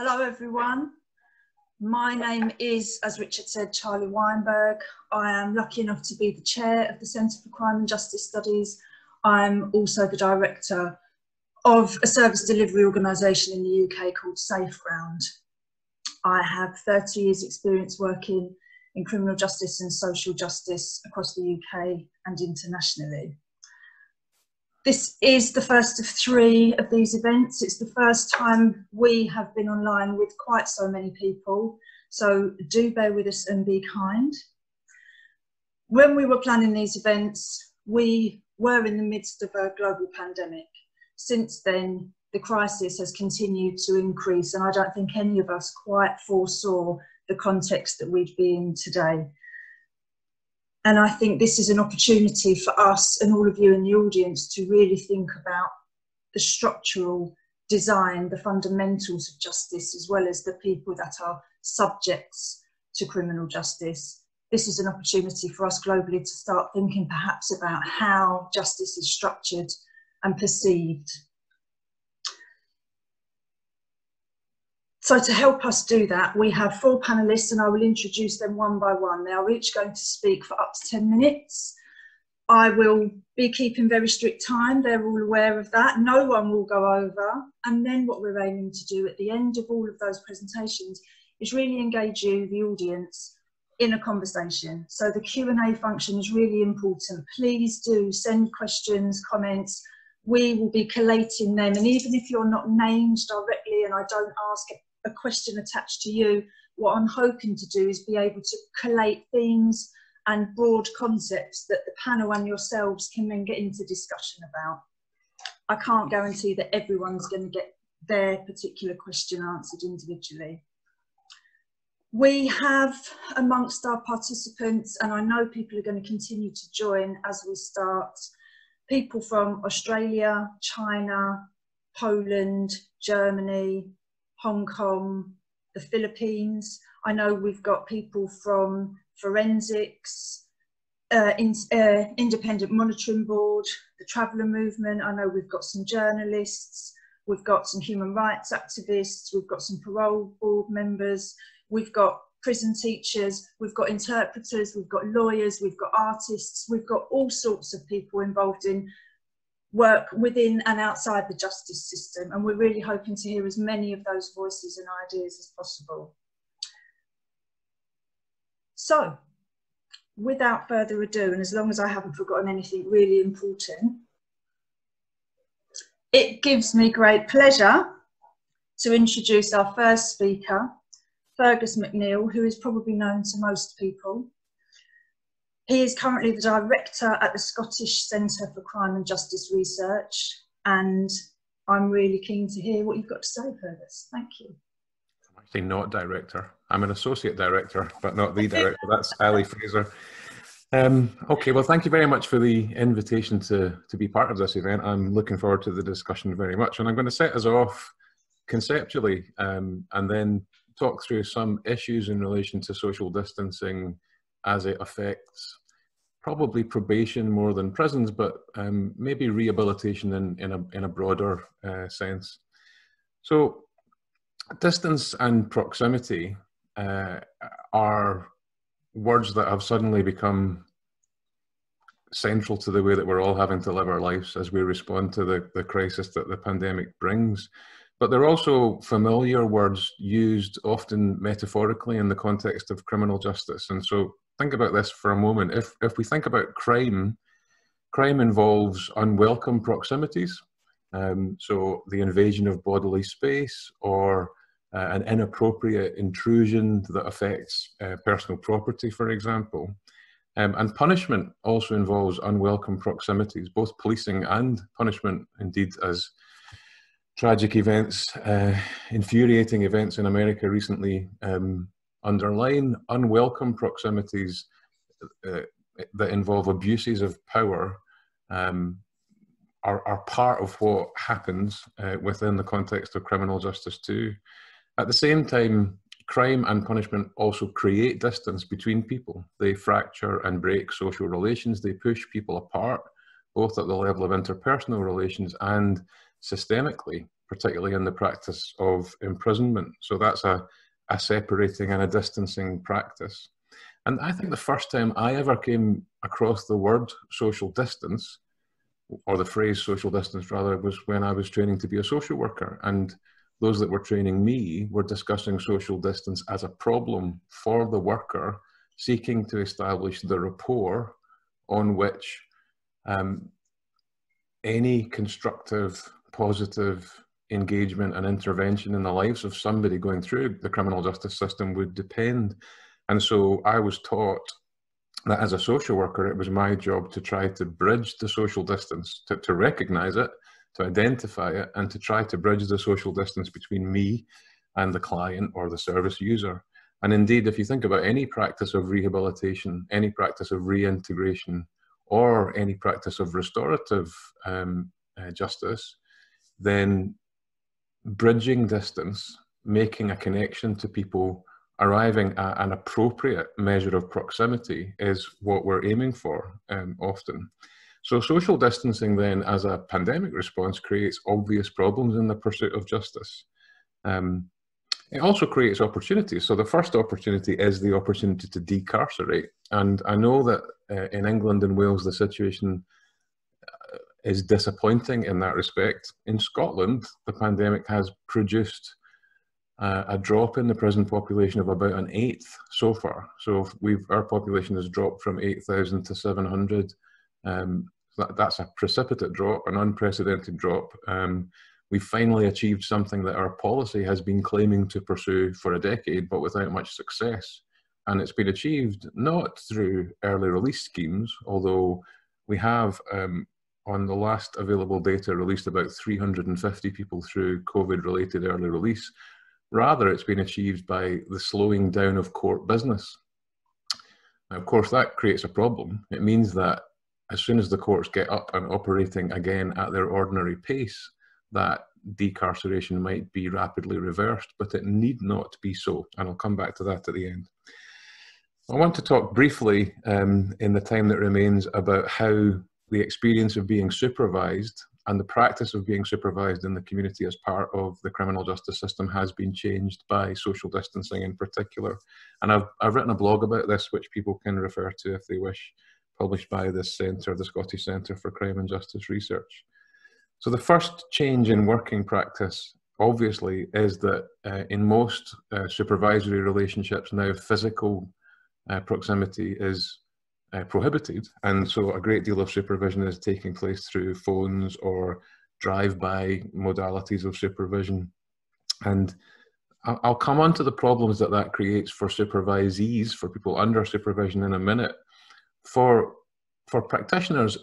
Hello everyone, my name is, as Richard said, Charlie Weinberg. I am lucky enough to be the chair of the Centre for Crime and Justice Studies. I'm also the director of a service delivery organisation in the UK called Safe Ground. I have 30 years experience working in criminal justice and social justice across the UK and internationally. This is the first of three of these events. It's the first time we have been online with quite so many people, so do bear with us and be kind. When we were planning these events, we were in the midst of a global pandemic. Since then, the crisis has continued to increase, and I don't think any of us quite foresaw the context that we'd be in today. And I think this is an opportunity for us and all of you in the audience to really think about the structural design, the fundamentals of justice, as well as the people that are subjects to criminal justice. This is an opportunity for us globally to start thinking perhaps about how justice is structured and perceived. So to help us do that, we have four panellists, and I will introduce them one by one. They are each going to speak for up to 10 minutes. I will be keeping very strict time. They're all aware of that. No one will go over. And then what we're aiming to do at the end of all of those presentations is really engage you, the audience, in a conversation. So the Q&A function is really important. Please do send questions, comments. We will be collating them. And even if you're not named directly and I don't ask a question attached to you, what I'm hoping to do is be able to collate themes and broad concepts that the panel and yourselves can then get into discussion about. I can't guarantee that everyone's going to get their particular question answered individually. We have amongst our participants, and I know people are going to continue to join as we start, people from Australia, China, Poland, Germany, Hong Kong, the Philippines. I know we've got people from forensics, Independent Monitoring Board, the Traveller Movement. I know we've got some journalists, we've got some human rights activists, we've got some parole board members, we've got prison teachers, we've got interpreters, we've got lawyers, we've got artists, we've got all sorts of people involved in work within and outside the justice system, and we're really hoping to hear as many of those voices and ideas as possible. So, without further ado, and as long as I haven't forgotten anything really important, it gives me great pleasure to introduce our first speaker, Fergus McNeill, who is probably known to most people. He is currently the director at the Scottish Centre for Crime and Justice Research, and I'm really keen to hear what you've got to say, Fergus. Thank you. I'm actually not director. I'm an associate director, but not the director. That's Ali Fraser. Okay, well, thank you very much for the invitation to be part of this event. I'm looking forward to the discussion very much, and I'm going to set us off conceptually and then talk through some issues in relation to social distancing as it affects probably probation more than prisons, but maybe rehabilitation in a broader sense. So distance and proximity are words that have suddenly become central to the way that we're all having to live our lives as we respond to the crisis that the pandemic brings. But they're also familiar words used often metaphorically in the context of criminal justice. And so think about this for a moment. If we think about crime, crime involves unwelcome proximities. So the invasion of bodily space or an inappropriate intrusion that affects personal property, for example. And punishment also involves unwelcome proximities, both policing and punishment, indeed, as tragic events, infuriating events in America recently underline unwelcome proximities that involve abuses of power are part of what happens within the context of criminal justice too. At the same time, crime and punishment also create distance between people. They fracture and break social relations. They push people apart, both at the level of interpersonal relations and systemically particularly in the practice of imprisonment. So that's a separating and a distancing practice. And I think the first time I ever came across the word social distance, or the phrase social distance rather, was when I was training to be a social worker. And those that were training me were discussing social distance as a problem for the worker seeking to establish the rapport on which any constructive, positive engagement and intervention in the lives of somebody going through the criminal justice system would depend. And so I was taught that as a social worker, it was my job to try to bridge the social distance, to recognize it, to identify it, and to try to bridge the social distance between me and the client or the service user. And indeed, if you think about any practice of rehabilitation, any practice of reintegration, or any practice of restorative justice, then bridging distance, making a connection to people, arriving at an appropriate measure of proximity is what we're aiming for often. So social distancing then as a pandemic response creates obvious problems in the pursuit of justice. It also creates opportunities. So the first opportunity is the opportunity to decarcerate. And I know that in England and Wales, the situation is disappointing in that respect. In Scotland, the pandemic has produced a drop in the prison population of about 1/8 so far. So our population has dropped from 8,000 to 700. That's a precipitate drop, an unprecedented drop. We finally achieved something that our policy has been claiming to pursue for a decade, but without much success. And it's been achieved not through early release schemes, although we have, on the last available data, released about 350 people through COVID-related early release. Rather, it's been achieved by the slowing down of court business. Now, of course, that creates a problem. It means that as soon as the courts get up and operating again at their ordinary pace, that decarceration might be rapidly reversed, but it need not be so. And I'll come back to that at the end. I want to talk briefly in the time that remains about how the experience of being supervised and the practice of being supervised in the community as part of the criminal justice system has been changed by social distancing in particular. And I've written a blog about this, which people can refer to if they wish, published by this centre, the Scottish Centre for Crime and Justice Research. So the first change in working practice, obviously, is that in most supervisory relationships now, physical proximity is prohibited. And so a great deal of supervision is taking place through phones or drive-by modalities of supervision. And I'll come on to the problems that that creates for supervisees, for people under supervision in a minute. For practitioners,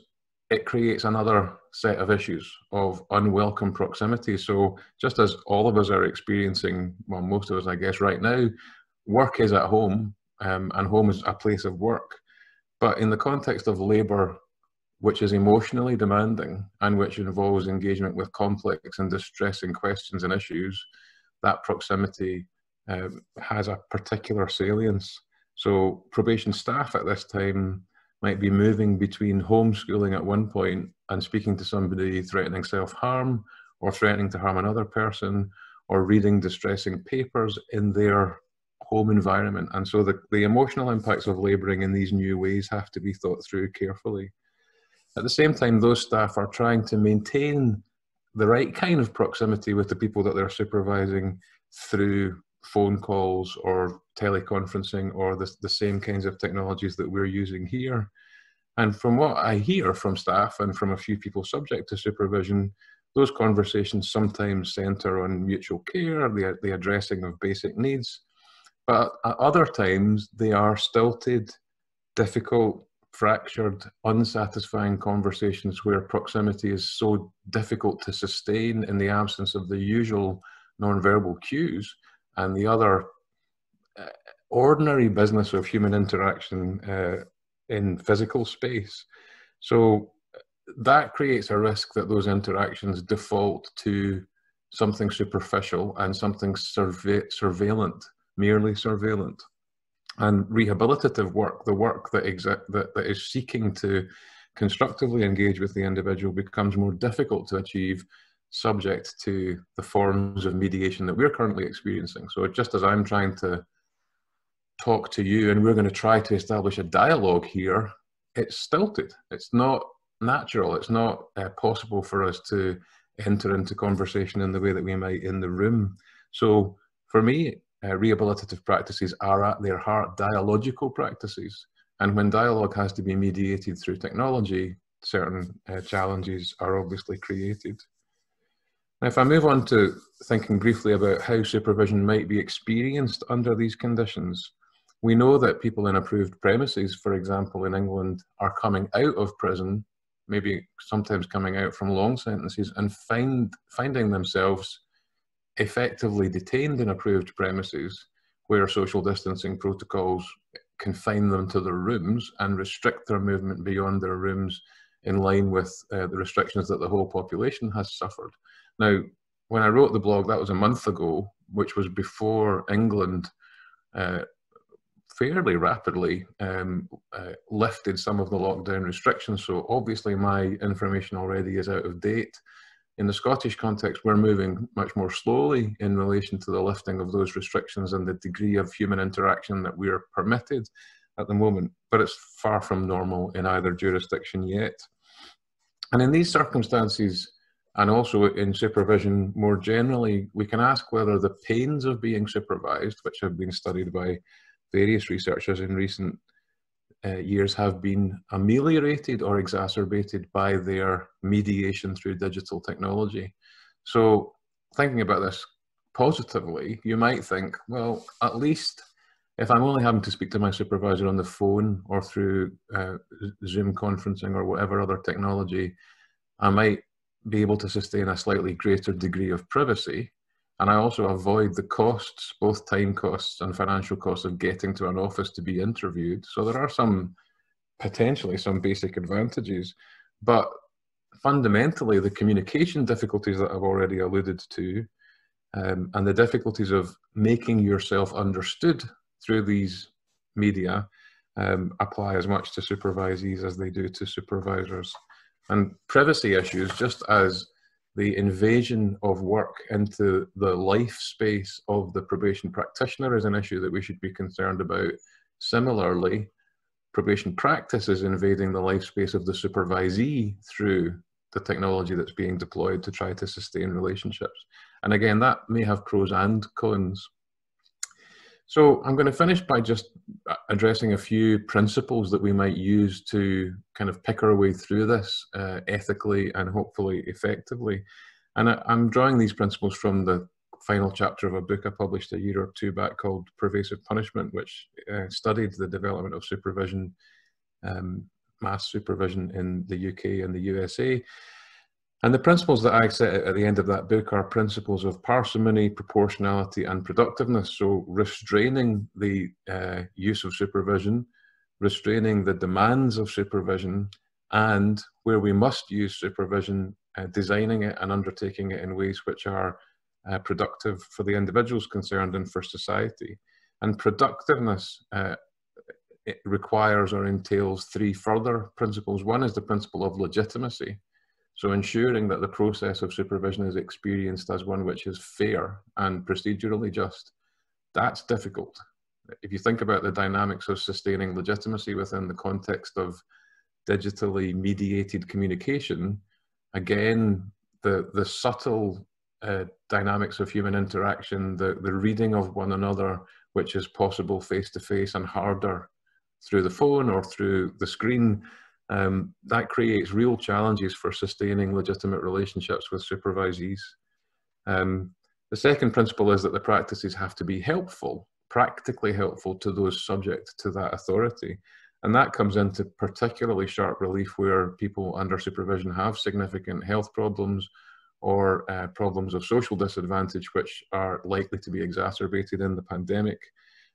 it creates another set of issues of unwelcome proximity. So just as all of us are experiencing, well, most of us, I guess, right now, work is at home, and home is a place of work. But in the context of labour, which is emotionally demanding and which involves engagement with complex and distressing questions and issues, that proximity has a particular salience. So probation staff at this time might be moving between homeschooling at one point and speaking to somebody threatening self-harm or threatening to harm another person or reading distressing papers in their home environment. And so the emotional impacts of labouring in these new ways have to be thought through carefully. At the same time, those staff are trying to maintain the right kind of proximity with the people that they're supervising through phone calls or teleconferencing or the same kinds of technologies that we're using here. And from what I hear from staff and from a few people subject to supervision, those conversations sometimes centre on mutual care, the addressing of basic needs, but at other times they are stilted, difficult, fractured, unsatisfying conversations where proximity is so difficult to sustain in the absence of the usual non-verbal cues and the other ordinary business of human interaction in physical space. So that creates a risk that those interactions default to something superficial and something surveillant, merely surveillant. And rehabilitative work, the work that is seeking to constructively engage with the individual, becomes more difficult to achieve subject to the forms of mediation that we're currently experiencing. So just as I'm trying to talk to you and we're going to try to establish a dialogue here, it's stilted. It's not natural. It's not possible for us to enter into conversation in the way that we might in the room. So for me, rehabilitative practices are at their heart dialogical practices. And when dialogue has to be mediated through technology, certain challenges are obviously created. Now, if I move on to thinking briefly about how supervision might be experienced under these conditions, we know that people in approved premises, for example, in England, are coming out of prison, maybe sometimes coming out from long sentences, and finding themselves effectively detained in approved premises where social distancing protocols confine them to their rooms and restrict their movement beyond their rooms in line with the restrictions that the whole population has suffered. Now, when I wrote the blog, that was a month ago, which was before England fairly rapidly lifted some of the lockdown restrictions. So obviously my information already is out of date. In the Scottish context, we're moving much more slowly in relation to the lifting of those restrictions and the degree of human interaction that we are permitted at the moment, but it's far from normal in either jurisdiction yet. And in these circumstances, and also in supervision more generally, we can ask whether the pains of being supervised, which have been studied by various researchers in recent years, have been ameliorated or exacerbated by their mediation through digital technology. So thinking about this positively, you might think, well, at least if I'm only having to speak to my supervisor on the phone or through Zoom conferencing or whatever other technology, I might be able to sustain a slightly greater degree of privacy. And I also avoid the costs, both time costs and financial costs, of getting to an office to be interviewed. So there are potentially some basic advantages, but fundamentally the communication difficulties that I've already alluded to and the difficulties of making yourself understood through these media apply as much to supervisees as they do to supervisors. And privacy issues, just as the invasion of work into the life space of the probation practitioner is an issue that we should be concerned about, similarly, probation practice is invading the life space of the supervisee through the technology that's being deployed to try to sustain relationships. And again, that may have pros and cons. So I'm going to finish by just addressing a few principles that we might use to kind of pick our way through this ethically and hopefully effectively. And I'm drawing these principles from the final chapter of a book I published a year or two back called Pervasive Punishment, which studied the development of supervision, mass supervision in the UK and the USA. And the principles that I set at the end of that book are principles of parsimony, proportionality, and productiveness. So restraining the use of supervision, restraining the demands of supervision, and where we must use supervision, designing it and undertaking it in ways which are productive for the individuals concerned and for society. And productiveness it requires or entails three further principles. One is the principle of legitimacy. So ensuring that the process of supervision is experienced as one which is fair and procedurally just, that's difficult. If you think about the dynamics of sustaining legitimacy within the context of digitally mediated communication, again, the subtle dynamics of human interaction, the reading of one another, which is possible face-to-face and harder through the phone or through the screen, that creates real challenges for sustaining legitimate relationships with supervisees. The second principle is that the practices have to be helpful, practically helpful to those subject to that authority. And that comes into particularly sharp relief where people under supervision have significant health problems or problems of social disadvantage, which are likely to be exacerbated in the pandemic.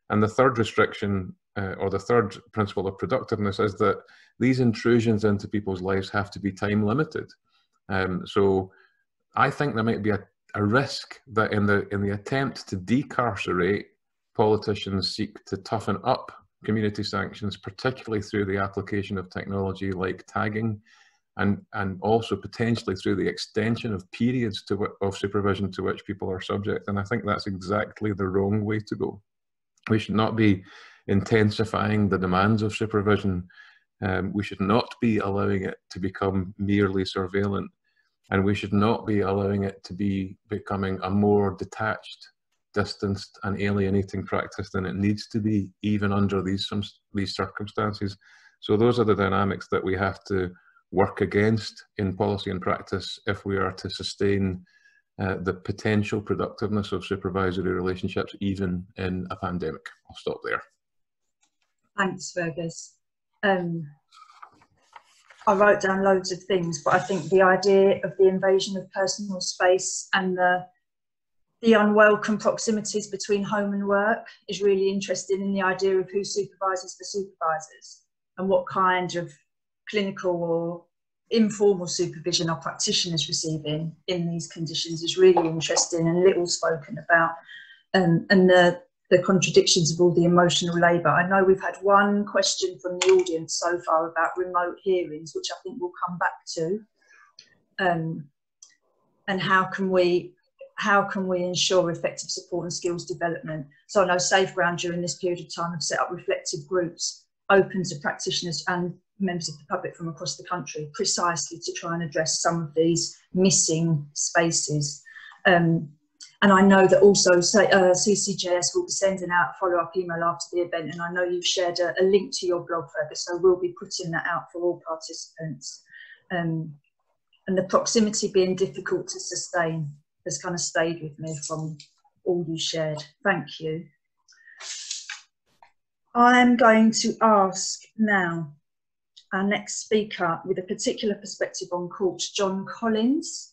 And the third restriction or the third principle of productiveness is that these intrusions into people's lives have to be time limited. So I think there might be a risk that in the attempt to decarcerate, politicians seek to toughen up community sanctions, particularly through the application of technology like tagging and also potentially through the extension of periods of supervision to which people are subject. And I think that's exactly the wrong way to go. We should not be intensifying the demands of supervision. We should not be allowing it to become merely surveillance, and we should not be allowing it to be becoming a more detached, distanced and alienating practice than it needs to be, even under these circumstances. So those are the dynamics that we have to work against in policy and practice if we are to sustain the potential productiveness of supervisory relationships, even in a pandemic. I'll stop there. Thanks, Fergus. I wrote down loads of things, but I think the idea of the invasion of personal space and the unwelcome proximities between home and work is really interested in the idea of who supervises the supervisors and what kind of clinical or informal supervision our practitioners receiving in these conditions is really interesting and little spoken about, and the contradictions of all the emotional labour. I know we've had one question from the audience so far about remote hearings, which I think we'll come back to, and how can we ensure effective support and skills development. So I know Safe Ground during this period of time have set up reflective groups open to practitioners and members of the public from across the country, precisely to try and address some of these missing spaces. And I know that also CCJS will be sending out a follow-up email after the event, and I know you've shared a link to your blog, Fergus, so we'll be putting that out for all participants. And the proximity being difficult to sustain has kind of stayed with me from all you shared. Thank you. I'm going to ask now our next speaker, with a particular perspective on courts, Jon Collins,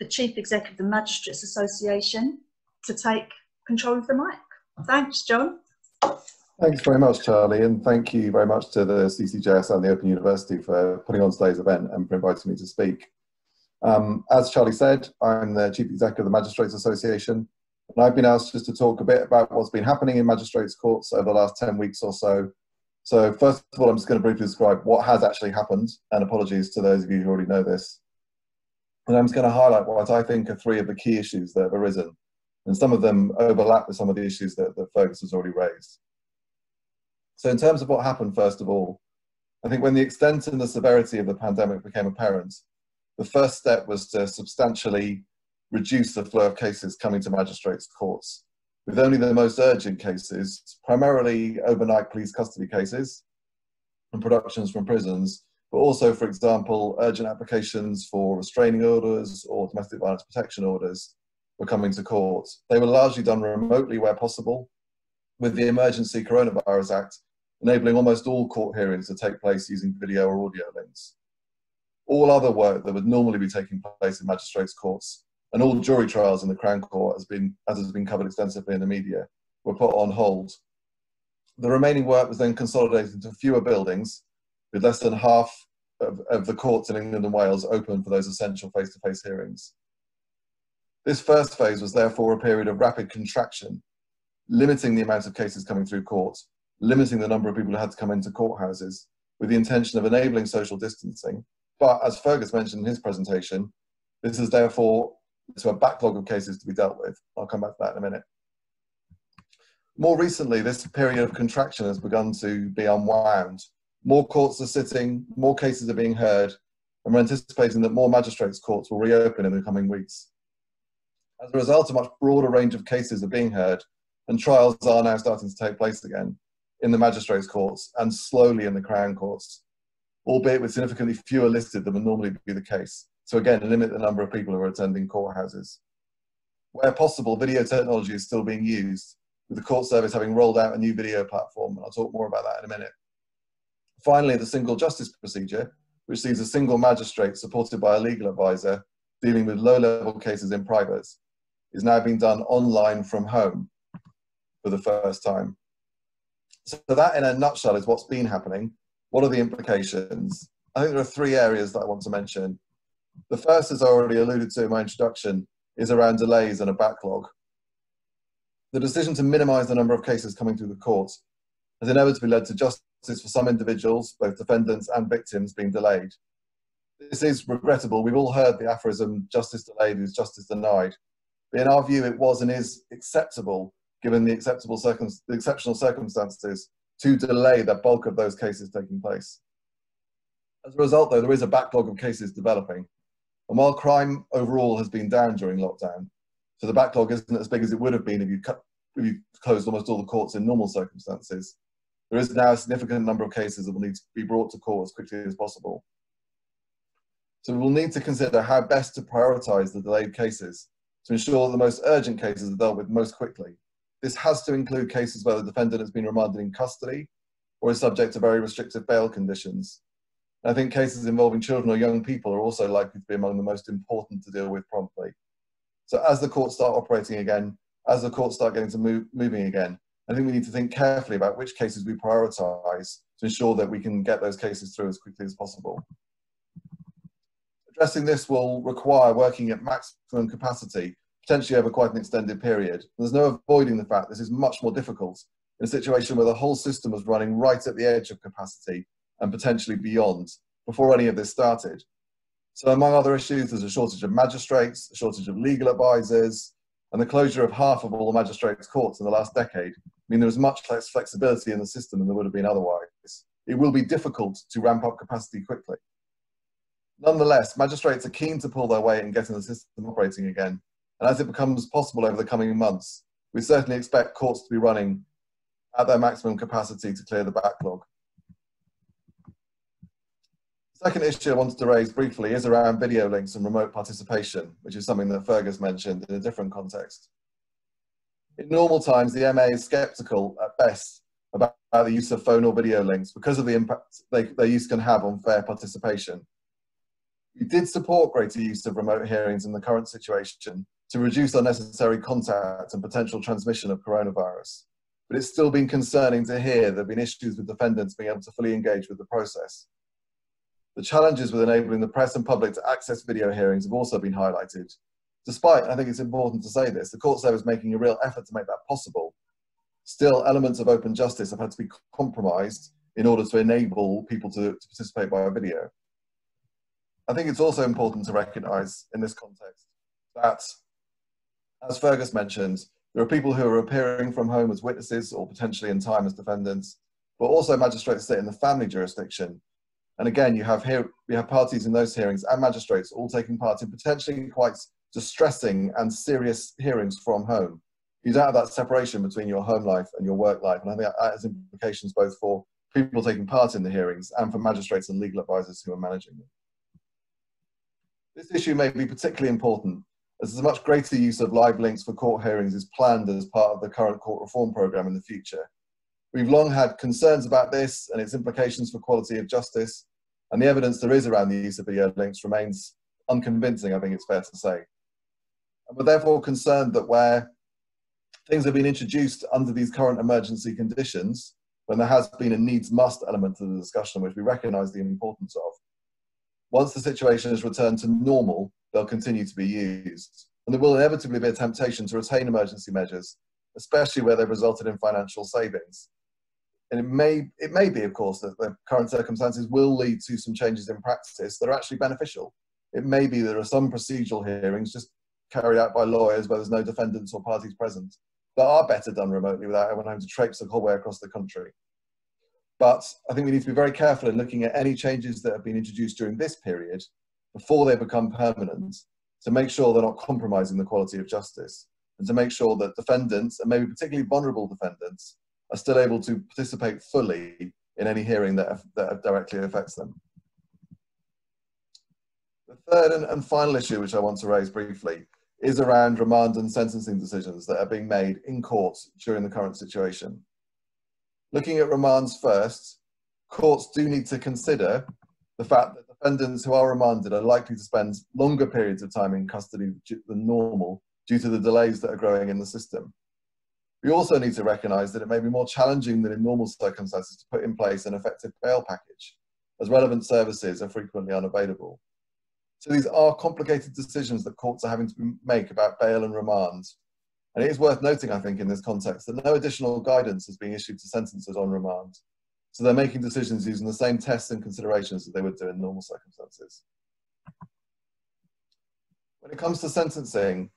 the Chief Executive of the Magistrates Association, to take control of the mic. Thanks, Jon. Thanks very much, Charlie, and thank you very much to the CCJS and the Open University for putting on today's event and for inviting me to speak. As Charlie said, I'm the Chief Executive of the Magistrates Association, and I've been asked just to talk a bit about what's been happening in magistrates' courts over the last 10 weeks or so. So first of all, I'm just going to briefly describe what has actually happened, and apologies to those of you who already know this. And I'm just going to highlight what I think are three of the key issues that have arisen, and some of them overlap with some of the issues that Fergus has already raised. So in terms of what happened, first of all, I think when the extent and the severity of the pandemic became apparent, the first step was to substantially reduce the flow of cases coming to magistrates' courts, with only the most urgent cases, primarily overnight police custody cases and productions from prisons, but also, for example, urgent applications for restraining orders or domestic violence protection orders were coming to court. They were largely done remotely where possible, with the emergency Coronavirus Act enabling almost all court hearings to take place using video or audio links. All other work that would normally be taking place in magistrates' courts and all jury trials in the Crown Court, as has been covered extensively in the media, were put on hold. The remaining work was then consolidated into fewer buildings, with less than half of the courts in England and Wales open for those essential face-to-face hearings. This first phase was therefore a period of rapid contraction, limiting the amount of cases coming through court, limiting the number of people who had to come into courthouses, with the intention of enabling social distancing. But as Fergus mentioned in his presentation, this is therefore to a backlog of cases to be dealt with. I'll come back to that in a minute. More recently, this period of contraction has begun to be unwound. More courts are sitting, more cases are being heard, and we're anticipating that more magistrates' courts will reopen in the coming weeks. As a result, a much broader range of cases are being heard, and trials are now starting to take place again in the magistrates' courts and slowly in the Crown Courts, albeit with significantly fewer listed than would normally be the case. So again, limit the number of people who are attending courthouses. Where possible, video technology is still being used, with the court service having rolled out a new video platform, and I'll talk more about that in a minute. Finally, the single justice procedure, which sees a single magistrate supported by a legal advisor dealing with low-level cases in private, is now being done online from home for the first time. So that, in a nutshell, is what's been happening. What are the implications? I think there are three areas that I want to mention. The first, as I already alluded to in my introduction, is around delays and a backlog. The decision to minimise the number of cases coming through the court has inevitably led to justice for some individuals, both defendants and victims, being delayed. This is regrettable. We've all heard the aphorism, justice delayed is justice denied. But in our view, it was and is acceptable, given the exceptional circumstances, to delay the bulk of those cases taking place. As a result, though, there is a backlog of cases developing. And while crime overall has been down during lockdown, so the backlog isn't as big as it would have been if you closed almost all the courts in normal circumstances, there is now a significant number of cases that will need to be brought to court as quickly as possible. So we will need to consider how best to prioritise the delayed cases to ensure the most urgent cases are dealt with most quickly. This has to include cases where the defendant has been remanded in custody or is subject to very restrictive bail conditions. And I think cases involving children or young people are also likely to be among the most important to deal with promptly. So as the courts start operating again, as the courts start getting to moving again, I think we need to think carefully about which cases we prioritise to ensure that we can get those cases through as quickly as possible. Addressing this will require working at maximum capacity, potentially over quite an extended period. There's no avoiding the fact this is much more difficult in a situation where the whole system was running right at the edge of capacity and potentially beyond before any of this started. So among other issues, there's a shortage of magistrates, a shortage of legal advisors, and the closure of half of all the magistrates' courts in the last decade mean there was much less flexibility in the system than there would have been otherwise. It will be difficult to ramp up capacity quickly. Nonetheless, magistrates are keen to pull their weight in getting the system operating again. And as it becomes possible over the coming months, we certainly expect courts to be running at their maximum capacity to clear the backlog. The second issue I wanted to raise briefly is around video links and remote participation, which is something that Fergus mentioned in a different context. In normal times, the MA is sceptical at best about the use of phone or video links because of the impact their use can have on fair participation. We did support greater use of remote hearings in the current situation to reduce unnecessary contact and potential transmission of coronavirus. But it's still been concerning to hear there have been issues with defendants being able to fully engage with the process. The challenges with enabling the press and public to access video hearings have also been highlighted. Despite, I think it's important to say this, the court service making a real effort to make that possible. Still, elements of open justice have had to be compromised in order to enable people to participate by video. I think it's also important to recognise in this context that, as Fergus mentioned, there are people who are appearing from home as witnesses or potentially in time as defendants, but also magistrates sit in the family jurisdiction. And again, you have parties in those hearings and magistrates all taking part in potentially quite distressing and serious hearings from home. You don't have that separation between your home life and your work life, and I think that has implications both for people taking part in the hearings and for magistrates and legal advisors who are managing them. This issue may be particularly important as there's much greater use of live links for court hearings is planned as part of the current court reform programme in the future. We've long had concerns about this and its implications for quality of justice, and the evidence there is around the use of video links remains unconvincing, I think it's fair to say. And we're therefore concerned that where things have been introduced under these current emergency conditions, when there has been a needs must element to the discussion which we recognise the importance of, once the situation has returned to normal, they'll continue to be used. And there will inevitably be a temptation to retain emergency measures, especially where they've resulted in financial savings. And it may be, of course, that the current circumstances will lead to some changes in practice that are actually beneficial. It may be there are some procedural hearings just carried out by lawyers where there's no defendants or parties present that are better done remotely without everyone having to traipse the whole way across the country. But I think we need to be very careful in looking at any changes that have been introduced during this period before they become permanent, to make sure they're not compromising the quality of justice and to make sure that defendants, and maybe particularly vulnerable defendants, are still able to participate fully in any hearing that directly affects them. The third and final issue which I want to raise briefly is around remand and sentencing decisions that are being made in court during the current situation. Looking at remands first, courts do need to consider the fact that defendants who are remanded are likely to spend longer periods of time in custody than normal due to the delays that are growing in the system. We also need to recognise that it may be more challenging than in normal circumstances to put in place an effective bail package, as relevant services are frequently unavailable. So these are complicated decisions that courts are having to make about bail and remand. And it is worth noting, I think, in this context, that no additional guidance is being issued to sentencers on remand. So they're making decisions using the same tests and considerations that they would do in normal circumstances. When it comes to sentencing,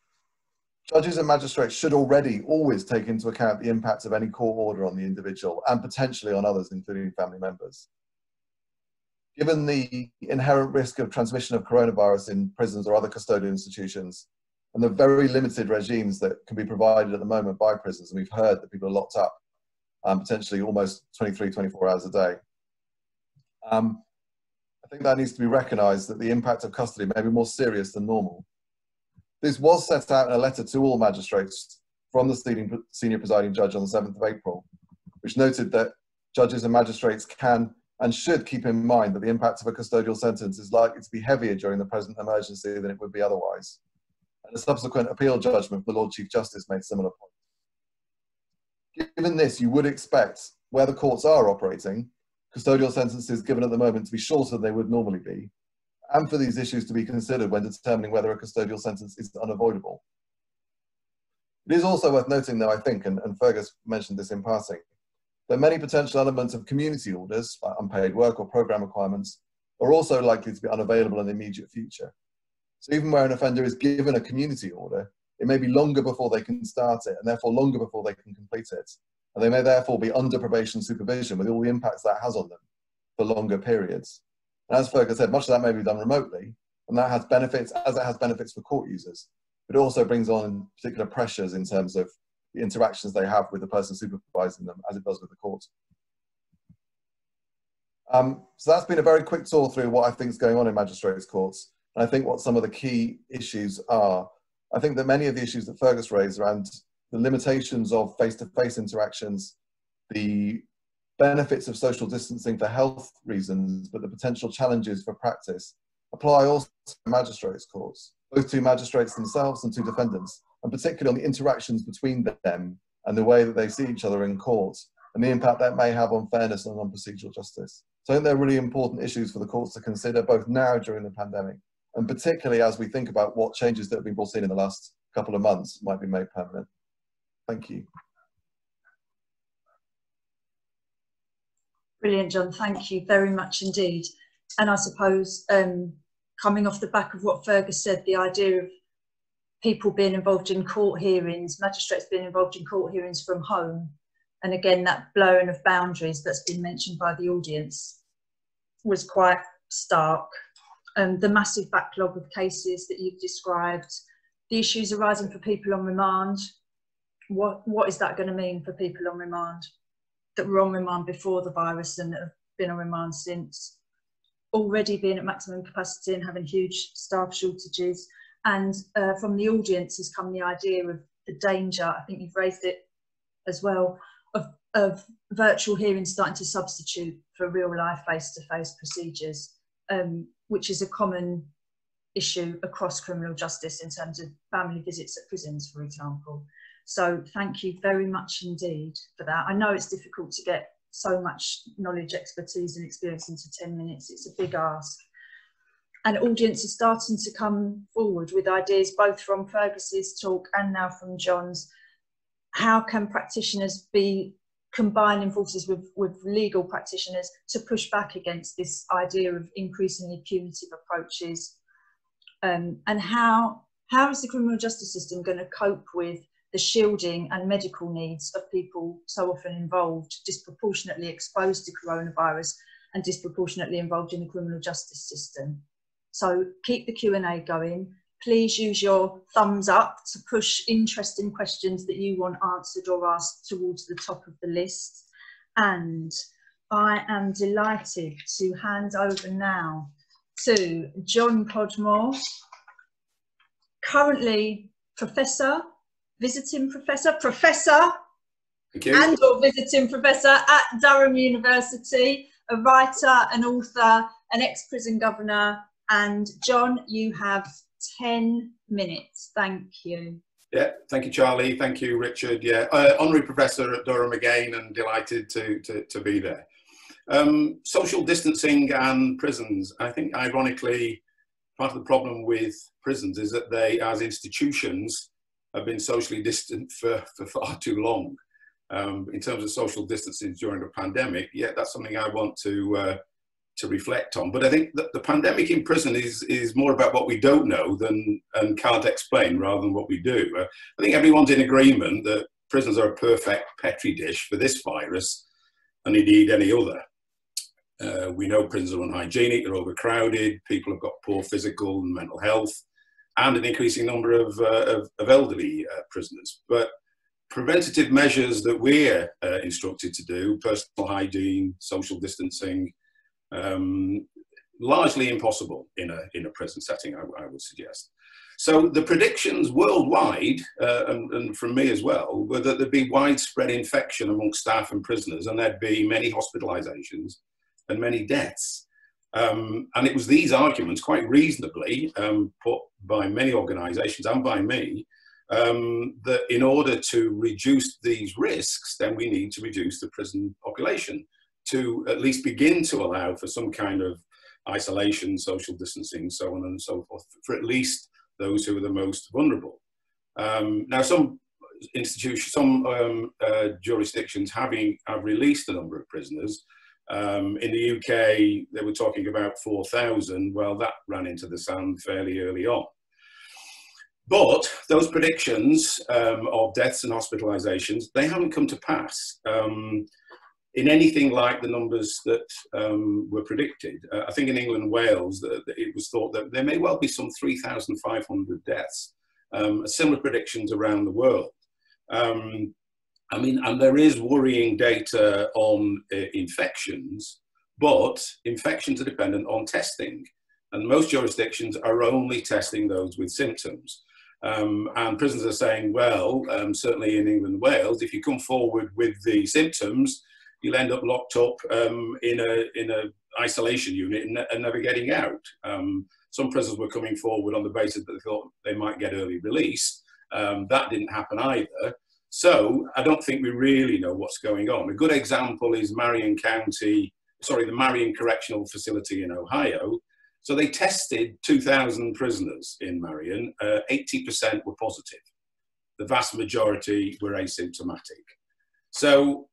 judges and magistrates should already always take into account the impact of any court order on the individual and potentially on others, including family members. Given the inherent risk of transmission of coronavirus in prisons or other custodial institutions, and the very limited regimes that can be provided at the moment by prisons, and we've heard that people are locked up potentially almost 23, 24 hours a day. I think that needs to be recognised that the impact of custody may be more serious than normal. This was set out in a letter to all magistrates from the senior presiding judge on the 7th of April, which noted that judges and magistrates can and should keep in mind that the impact of a custodial sentence is likely to be heavier during the present emergency than it would be otherwise. And a subsequent appeal judgment, the Lord Chief Justice, made similar points. Given this, you would expect, where the courts are operating, custodial sentences given at the moment to be shorter than they would normally be, and for these issues to be considered when determining whether a custodial sentence is unavoidable. It is also worth noting, though, I think, and Fergus mentioned this in passing, that many potential elements of community orders, like unpaid work or programme requirements, are also likely to be unavailable in the immediate future. So even where an offender is given a community order, it may be longer before they can start it, and therefore longer before they can complete it. And they may therefore be under probation supervision with all the impacts that has on them for longer periods. And as Fergus said, much of that may be done remotely, and that has benefits, as it has benefits for court users, but it also brings on particular pressures in terms of the interactions they have with the person supervising them, as it does with the court. So that's been a very quick tour through what I think is going on in magistrates' courts, and I think what some of the key issues are. I think that many of the issues that Fergus raised around the limitations of face-to-face interactions, the benefits of social distancing for health reasons, but the potential challenges for practice, apply also to magistrates' courts, both to magistrates themselves and to defendants, and particularly on the interactions between them and the way that they see each other in court, and the impact that may have on fairness and on procedural justice. So I think they're really important issues for the courts to consider, both now during the pandemic, and particularly as we think about what changes that have been brought in the last couple of months might be made permanent. Thank you. Brilliant, John. Thank you very much indeed. And I suppose coming off the back of what Fergus said, the idea of people being involved in court hearings, magistrates being involved in court hearings from home, and again, that blurring of boundaries that's been mentioned by the audience was quite stark. The massive backlog of cases that you've described, the issues arising for people on remand, what is that going to mean for people on remand that were on remand before the virus and have been on remand since, already being at maximum capacity and having huge staff shortages. And from the audience has come the idea of the danger, I think you've raised it as well, of virtual hearings starting to substitute for real life face-to-face procedures, which is a common issue across criminal justice in terms of family visits at prisons, for example. So thank you very much indeed for that. I know it's difficult to get so much knowledge, expertise and experience into 10 minutes. It's a big ask. And audiences are starting to come forward with ideas, both from Fergus's talk and now from John's. How can practitioners be combining forces with legal practitioners to push back against this idea of increasingly punitive approaches? And how is the criminal justice system going to cope with the shielding and medical needs of people so often involved, disproportionately exposed to coronavirus and disproportionately involved in the criminal justice system? So keep the Q&A going. Please use your thumbs up to push interesting questions that you want answered or asked towards the top of the list. And I am delighted to hand over now to John Podmore, currently Professor, Visiting Professor, and or Visiting Professor at Durham University, a writer, an author, an ex-prison governor. And John, you have 10 minutes. Thank you. Yeah, thank you, Charlie. Thank you, Richard. Yeah, Honorary Professor at Durham again, and delighted to be there. Social distancing and prisons. I think, ironically, part of the problem with prisons is that they, as institutions, have been socially distant for far too long in terms of social distancing during the pandemic. Yet that's something I want to to reflect on. But I think that the pandemic in prison is more about what we don't know than and can't explain rather than what we do. I think everyone's in agreement that prisons are a perfect petri dish for this virus and indeed any other. We know prisons are unhygienic, they're overcrowded, people have got poor physical and mental health, and an increasing number of elderly prisoners. But preventative measures that we're instructed to do, personal hygiene, social distancing, largely impossible in a prison setting, I would suggest. So the predictions worldwide, and from me as well, were that there'd be widespread infection amongst staff and prisoners, and there'd be many hospitalisations and many deaths. And it was these arguments, quite reasonably, put by many organisations and by me, that in order to reduce these risks, then we need to reduce the prison population to at least begin to allow for some kind of isolation, social distancing, so on and so forth, for at least those who are the most vulnerable. Now, some institutions, some jurisdictions have released a number of prisoners. In the UK, they were talking about 4,000. Well, that ran into the sand fairly early on. But those predictions of deaths and hospitalisations, they haven't come to pass in anything like the numbers that were predicted. I think in England and Wales, it was thought that there may well be some 3,500 deaths, similar predictions around the world. I mean, and there is worrying data on infections, but infections are dependent on testing. And most jurisdictions are only testing those with symptoms. And prisons are saying, well, certainly in England and Wales, if you come forward with the symptoms, you'll end up locked up in a isolation unit and never getting out. Some prisons were coming forward on the basis that they thought they might get early release. That didn't happen either. So I don't think we really know what's going on. A good example is Marion County, sorry, the Marion Correctional Facility in Ohio. So they tested 2,000 prisoners in Marion, 80% were positive. The vast majority were asymptomatic. So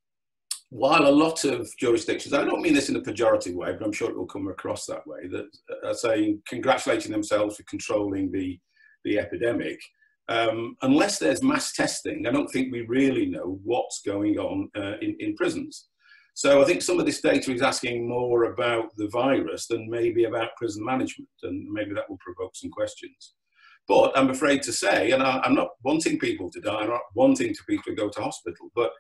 while a lot of jurisdictions, I don't mean this in a pejorative way, but I'm sure it will come across that way, that are saying, congratulating themselves for controlling the epidemic, unless there's mass testing, I don't think we really know what's going on in prisons. So I think some of this data is asking more about the virus than maybe about prison management, and maybe that will provoke some questions. But I'm afraid to say, and I'm not wanting people to die, I'm not wanting people to go to hospital, but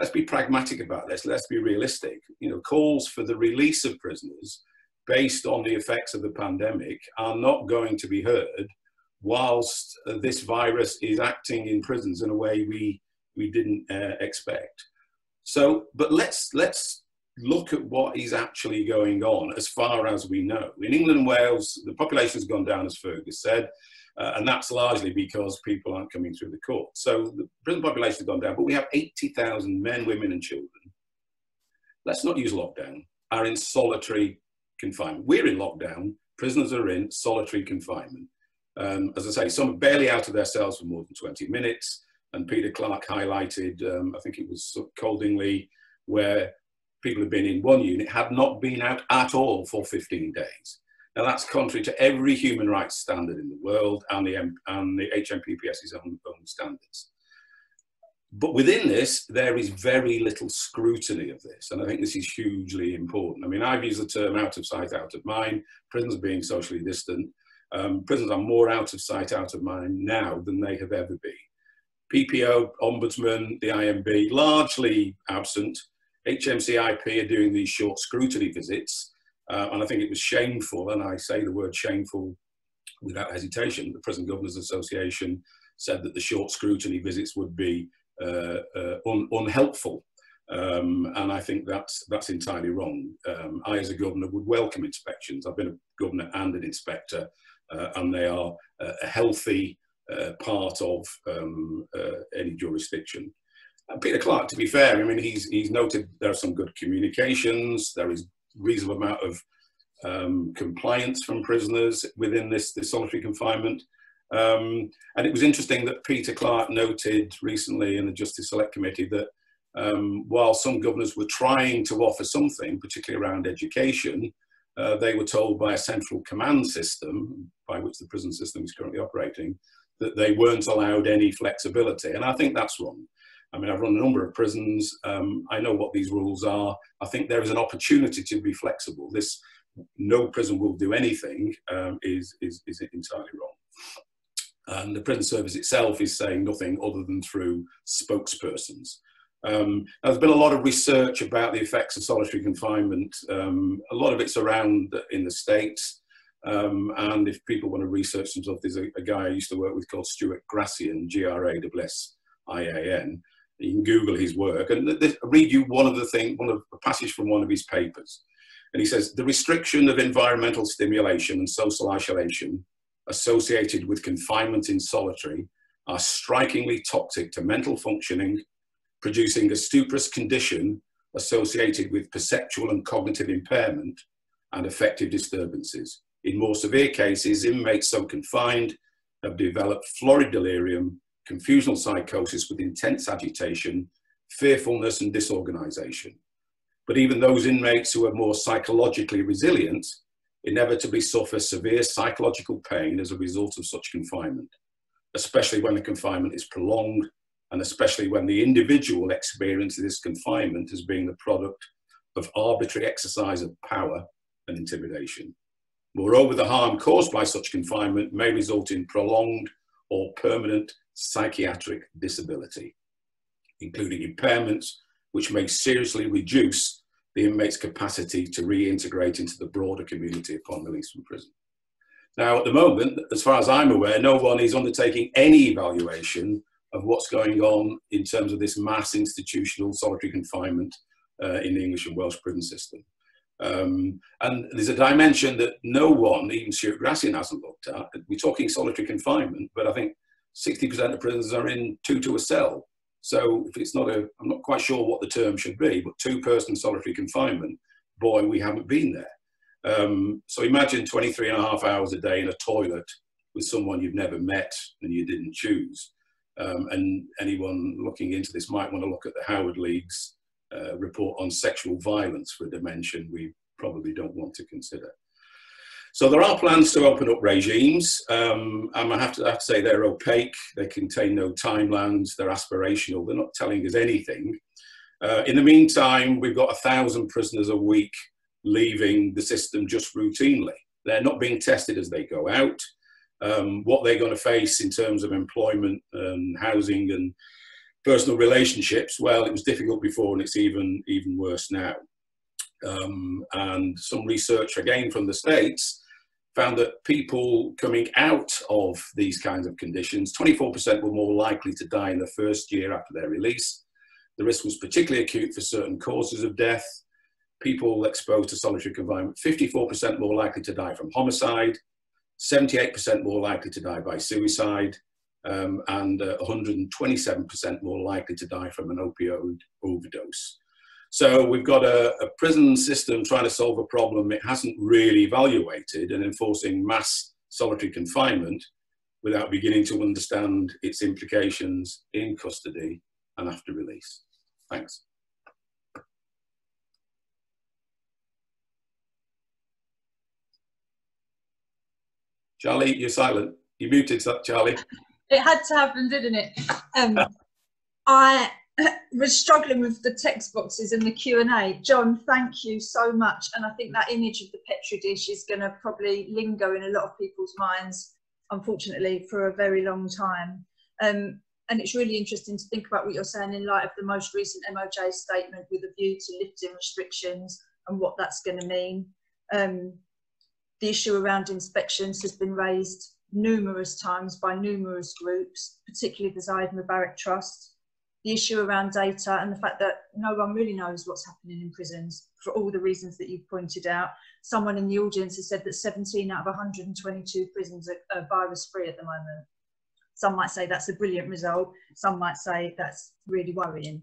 let's be pragmatic about this, let's be realistic. You know, calls for the release of prisoners based on the effects of the pandemic are not going to be heard whilst this virus is acting in prisons in a way we didn't expect. So, but let's look at what is actually going on as far as we know. In England and Wales, the population has gone down, as Fergus said, and that's largely because people aren't coming through the court. So the prison population has gone down, but we have 80,000 men, women and children. Let's not use lockdown, are in solitary confinement. We're in lockdown, prisoners are in solitary confinement. As I say, some are barely out of their cells for more than 20 minutes. And Peter Clarke highlighted, I think it was Coldingley, where people had been in one unit, had not been out at all for 15 days. Now that's contrary to every human rights standard in the world and the HMPPS's own standards. But within this, there is very little scrutiny of this. And I think this is hugely important. I mean, I've used the term out of sight, out of mind, prisons being socially distant. Prisons are more out of sight, out of mind now than they have ever been. PPO, Ombudsman, the IMB, largely absent. HMCIP are doing these short scrutiny visits, and I think it was shameful, and I say the word shameful without hesitation, the Prison Governors Association said that the short scrutiny visits would be unhelpful, and I think that's entirely wrong. I, as a governor, would welcome inspections. I've been a governor and an inspector, and they are a healthy part of any jurisdiction. Peter Clarke, to be fair, I mean, he's noted there are some good communications, there is reasonable amount of compliance from prisoners within this solitary confinement. And it was interesting that Peter Clarke noted recently in the Justice Select Committee that while some governors were trying to offer something, particularly around education, they were told by a central command system, by which the prison system is currently operating, that they weren't allowed any flexibility. And I think that's wrong. I mean, I've run a number of prisons. I know what these rules are. I think there is an opportunity to be flexible. This no prison will do anything is entirely wrong. And the prison service itself is saying nothing other than through spokespersons. There's been a lot of research about the effects of solitary confinement. A lot of it's around in the States. And if people want to research themselves, there's a guy I used to work with called Stuart Grassian, Grassian. You can Google his work, and I'll read you a passage from one of his papers. And he says, the restriction of environmental stimulation and social isolation associated with confinement in solitary are strikingly toxic to mental functioning, producing a stuporous condition associated with perceptual and cognitive impairment and affective disturbances. In more severe cases, inmates so confined have developed florid delirium, confusional psychosis with intense agitation, fearfulness and disorganization. But even those inmates who are more psychologically resilient inevitably suffer severe psychological pain as a result of such confinement, especially when the confinement is prolonged and especially when the individual experiences this confinement as being the product of arbitrary exercise of power and intimidation. Moreover, the harm caused by such confinement may result in prolonged or permanent psychiatric disability, including impairments which may seriously reduce the inmate's capacity to reintegrate into the broader community upon release from prison. Now, at the moment, as far as I'm aware, no one is undertaking any evaluation of what's going on in terms of this mass institutional solitary confinement in the English and Welsh prison system. And there's a dimension that no one, even Stuart Grassian, hasn't looked at. We're talking solitary confinement, but I think 60% of prisons are in two to a cell. So if it's not I'm not quite sure what the term should be, but two-person solitary confinement, boy, we haven't been there. So imagine 23.5 hours a day in a toilet with someone you've never met and you didn't choose. And anyone looking into this might want to look at the Howard League's report on sexual violence for a dimension we probably don't want to consider. So there are plans to open up regimes. I have to say they're opaque. They contain no timelines. They're aspirational. They're not telling us anything. In the meantime, we've got 1,000 prisoners a week leaving the system just routinely. They're not being tested as they go out. What they're going to face in terms of employment and housing and personal relationships, well, it was difficult before and it's even worse now. And some research, again from the States, found that people coming out of these kinds of conditions, 24% were more likely to die in the first year after their release. The risk was particularly acute for certain causes of death. People exposed to solitary confinement, 54% more likely to die from homicide, 78% more likely to die by suicide, and 127% more likely to die from an opioid overdose. So we've got a prison system trying to solve a problem it hasn't really evaluated and enforcing mass solitary confinement without beginning to understand its implications in custody and after release. Thanks. Charlie, you're silent. You muted, Charlie. It had to happen, didn't it? I was struggling with the text boxes and the Q&A. John, thank you so much. And I think that image of the Petri dish is going to probably linger in a lot of people's minds, unfortunately, for a very long time. And it's really interesting to think about what you're saying in light of the most recent MOJ statement with a view to lifting restrictions and what that's going to mean. The issue around inspections has been raised numerous times by numerous groups, particularly the Zaid Mubarak Trust. The issue around data and the fact that no one really knows what's happening in prisons for all the reasons that you've pointed out. Someone in the audience has said that 17 out of 122 prisons are virus-free at the moment. Some might say that's a brilliant result. Some might say that's really worrying.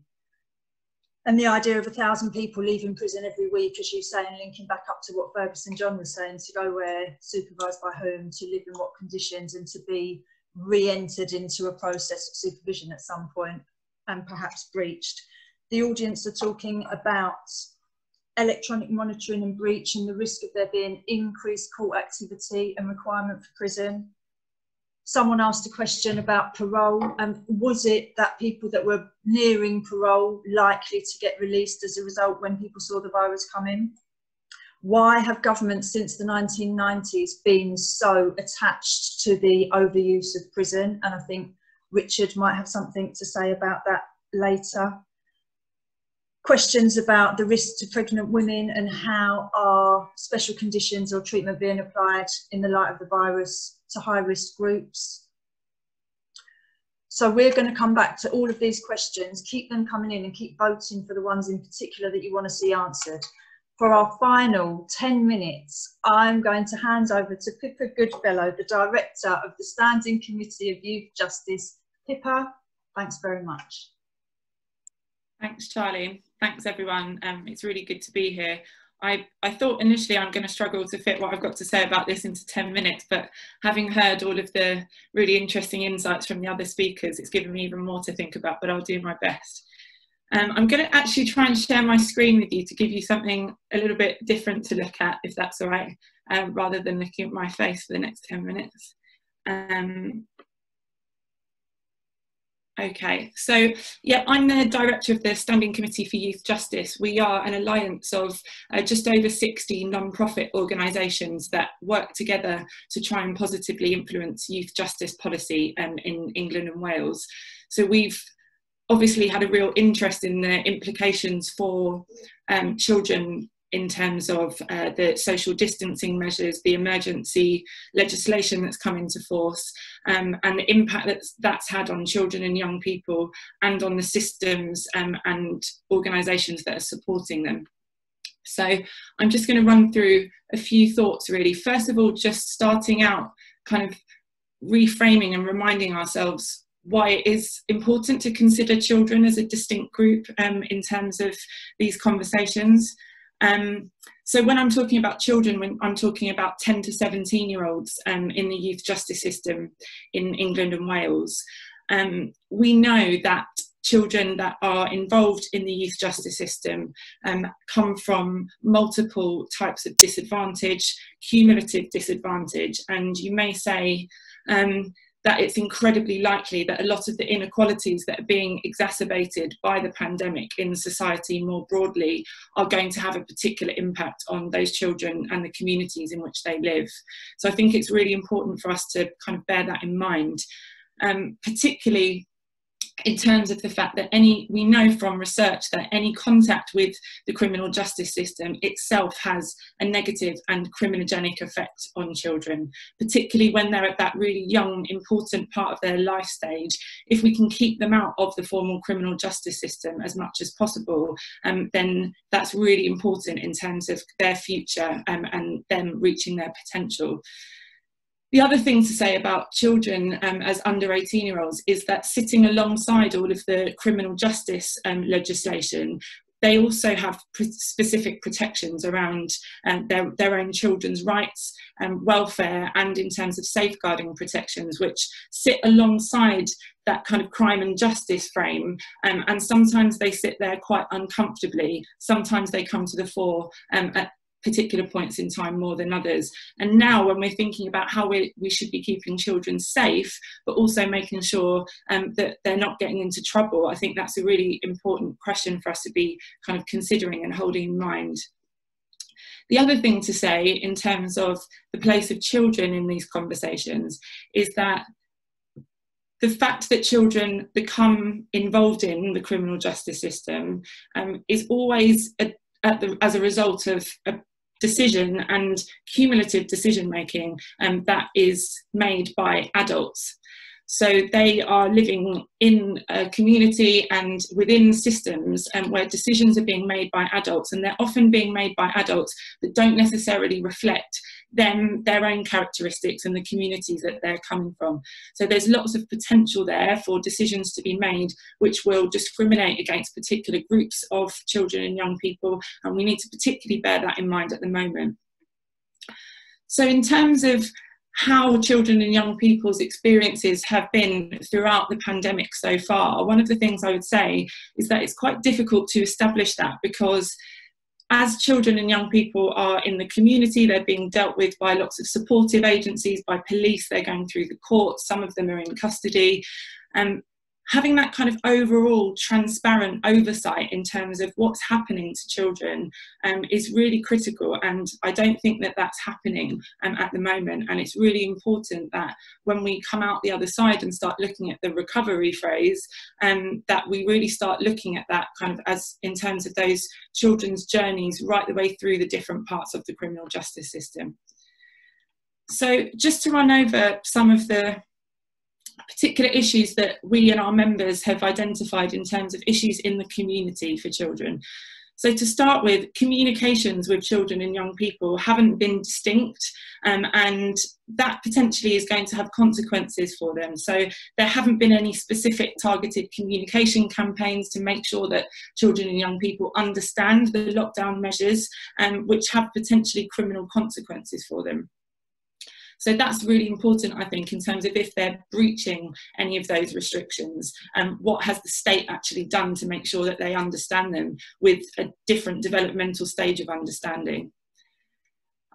And the idea of 1,000 people leaving prison every week, as you say, and linking back up to what Fergus and John were saying, to go where, supervised by whom, to live in what conditions, and to be re-entered into a process of supervision at some point, and perhaps breached. The audience are talking about electronic monitoring and breach, and the risk of there being increased court activity and requirement for prison. Someone asked a question about parole, and was it that people that were nearing parole likely to get released as a result when people saw the virus coming? Why have governments since the 1990s been so attached to the overuse of prison? And I think Richard might have something to say about that later. Questions about the risk to pregnant women and how are special conditions or treatment being applied in the light of the virus to high-risk groups. So we're going to come back to all of these questions. Keep them coming in and keep voting for the ones in particular that you want to see answered. For our final 10 minutes, I'm going to hand over to Pippa Goodfellow, the Director of the Standing Committee of Youth Justice. Pippa, thanks very much. Thanks, Charlie. Thanks, everyone. It's really good to be here. I thought initially I'm going to struggle to fit what I've got to say about this into 10 minutes, but having heard all of the really interesting insights from the other speakers, it's given me even more to think about, but I'll do my best. I'm going to actually try and share my screen with you to give you something a little bit different to look at, if that's all right, rather than looking at my face for the next 10 minutes. Okay, so yeah, I'm the Director of the Standing Committee for Youth Justice. We are an alliance of just over 60 non-profit organisations that work together to try and positively influence youth justice policy in England and Wales. So we've obviously had a real interest in the implications for children in terms of the social distancing measures, the emergency legislation that's come into force, and the impact that's had on children and young people and on the systems and organisations that are supporting them. So I'm just going to run through a few thoughts really. First of all, just starting out kind of reframing and reminding ourselves why it is important to consider children as a distinct group in terms of these conversations. So when I'm talking about children, when I'm talking about 10 to 17 year olds in the youth justice system in England and Wales, we know that children that are involved in the youth justice system come from multiple types of disadvantage, cumulative disadvantage, and you may say that it's incredibly likely that a lot of the inequalities that are being exacerbated by the pandemic in society more broadly are going to have a particular impact on those children and the communities in which they live. So I think it's really important for us to kind of bear that in mind, particularly in terms of the fact that we know from research that any contact with the criminal justice system itself has a negative and criminogenic effect on children, particularly when they're at that really young, important part of their life stage. If we can keep them out of the formal criminal justice system as much as possible, then that's really important in terms of their future and them reaching their potential. The other thing to say about children as under 18-year-olds is that sitting alongside all of the criminal justice legislation, they also have specific protections around their own children's rights and welfare, and in terms of safeguarding protections, which sit alongside that kind of crime and justice frame. And sometimes they sit there quite uncomfortably. Sometimes they come to the fore at particular points in time more than others. And now when we're thinking about how we should be keeping children safe, but also making sure that they're not getting into trouble, I think that's a really important question for us to be kind of considering and holding in mind. The other thing to say in terms of the place of children in these conversations is that the fact that children become involved in the criminal justice system is always as a result of a decision and cumulative decision making that is made by adults. So they are living in a community and within systems where decisions are being made by adults, and they're often being made by adults that don't necessarily reflect their own characteristics and the communities that they're coming from. So there's lots of potential there for decisions to be made which will discriminate against particular groups of children and young people, and we need to particularly bear that in mind at the moment. So in terms of how children and young people's experiences have been throughout the pandemic so far, one of the things I would say is that it's quite difficult to establish that, because as children and young people are in the community, they're being dealt with by lots of supportive agencies, by police, they're going through the courts, some of them are in custody. Having that kind of overall transparent oversight in terms of what's happening to children is really critical, and I don't think that that's happening at the moment, and it's really important that when we come out the other side and start looking at the recovery phase, that we really start looking at that kind of as in terms of those children's journeys right the way through the different parts of the criminal justice system. So just to run over some of the particular issues that we and our members have identified in terms of issues in the community for children. So to start with, communications with children and young people haven't been distinct, and that potentially is going to have consequences for them. So there haven't been any specific targeted communication campaigns to make sure that children and young people understand the lockdown measures, which have potentially criminal consequences for them. So that's really important, I think, in terms of if they're breaching any of those restrictions, and what has the state actually done to make sure that they understand them with a different developmental stage of understanding.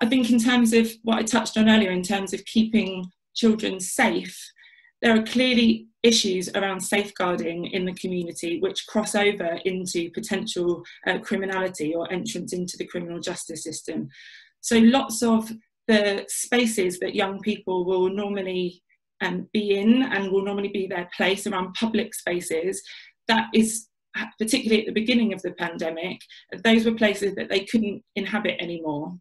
I think in terms of what I touched on earlier, in terms of keeping children safe, there are clearly issues around safeguarding in the community which cross over into potential criminality or entrance into the criminal justice system. So lots of the spaces that young people will normally be in and will normally be their place around public spaces, that is particularly at the beginning of the pandemic, those were places that they couldn't inhabit anymore.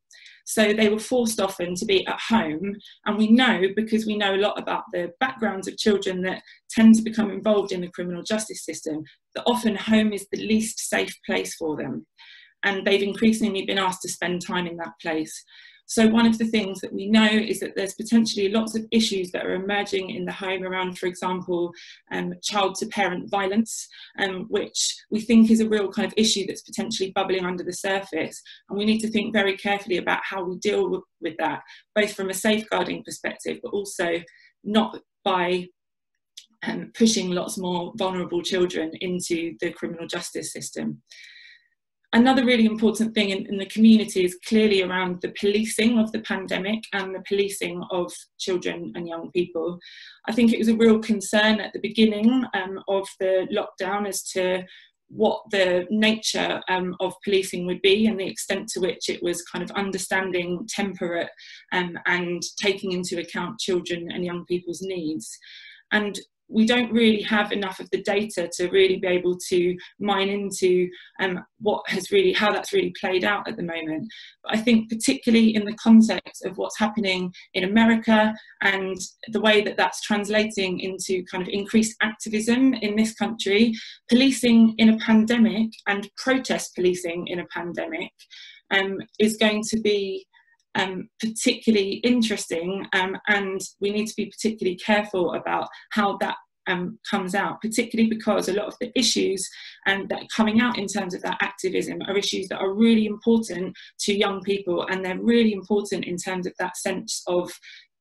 So they were forced often to be at home, and we know, because we know a lot about the backgrounds of children that tend to become involved in the criminal justice system, that often home is the least safe place for them, and they've increasingly been asked to spend time in that place. So one of the things that we know is that there's potentially lots of issues that are emerging in the home around, for example, child to parent violence, which we think is a real kind of issue that's potentially bubbling under the surface. And we need to think very carefully about how we deal with that, both from a safeguarding perspective, but also not by pushing lots more vulnerable children into the criminal justice system. Another really important thing in the community is clearly around the policing of the pandemic and the policing of children and young people. I think it was a real concern at the beginning of the lockdown as to what the nature of policing would be, and the extent to which it was kind of understanding, temperate, and taking into account children and young people's needs. And we don't really have enough of the data to really be able to mine into how that's really played out at the moment. But I think particularly in the context of what's happening in America and the way that that's translating into kind of increased activism in this country, policing in a pandemic and protest policing in a pandemic is going to be particularly interesting, and we need to be particularly careful about how that comes out, particularly because a lot of the issues that are coming out in terms of that activism are issues that are really important to young people, and they're really important in terms of that sense of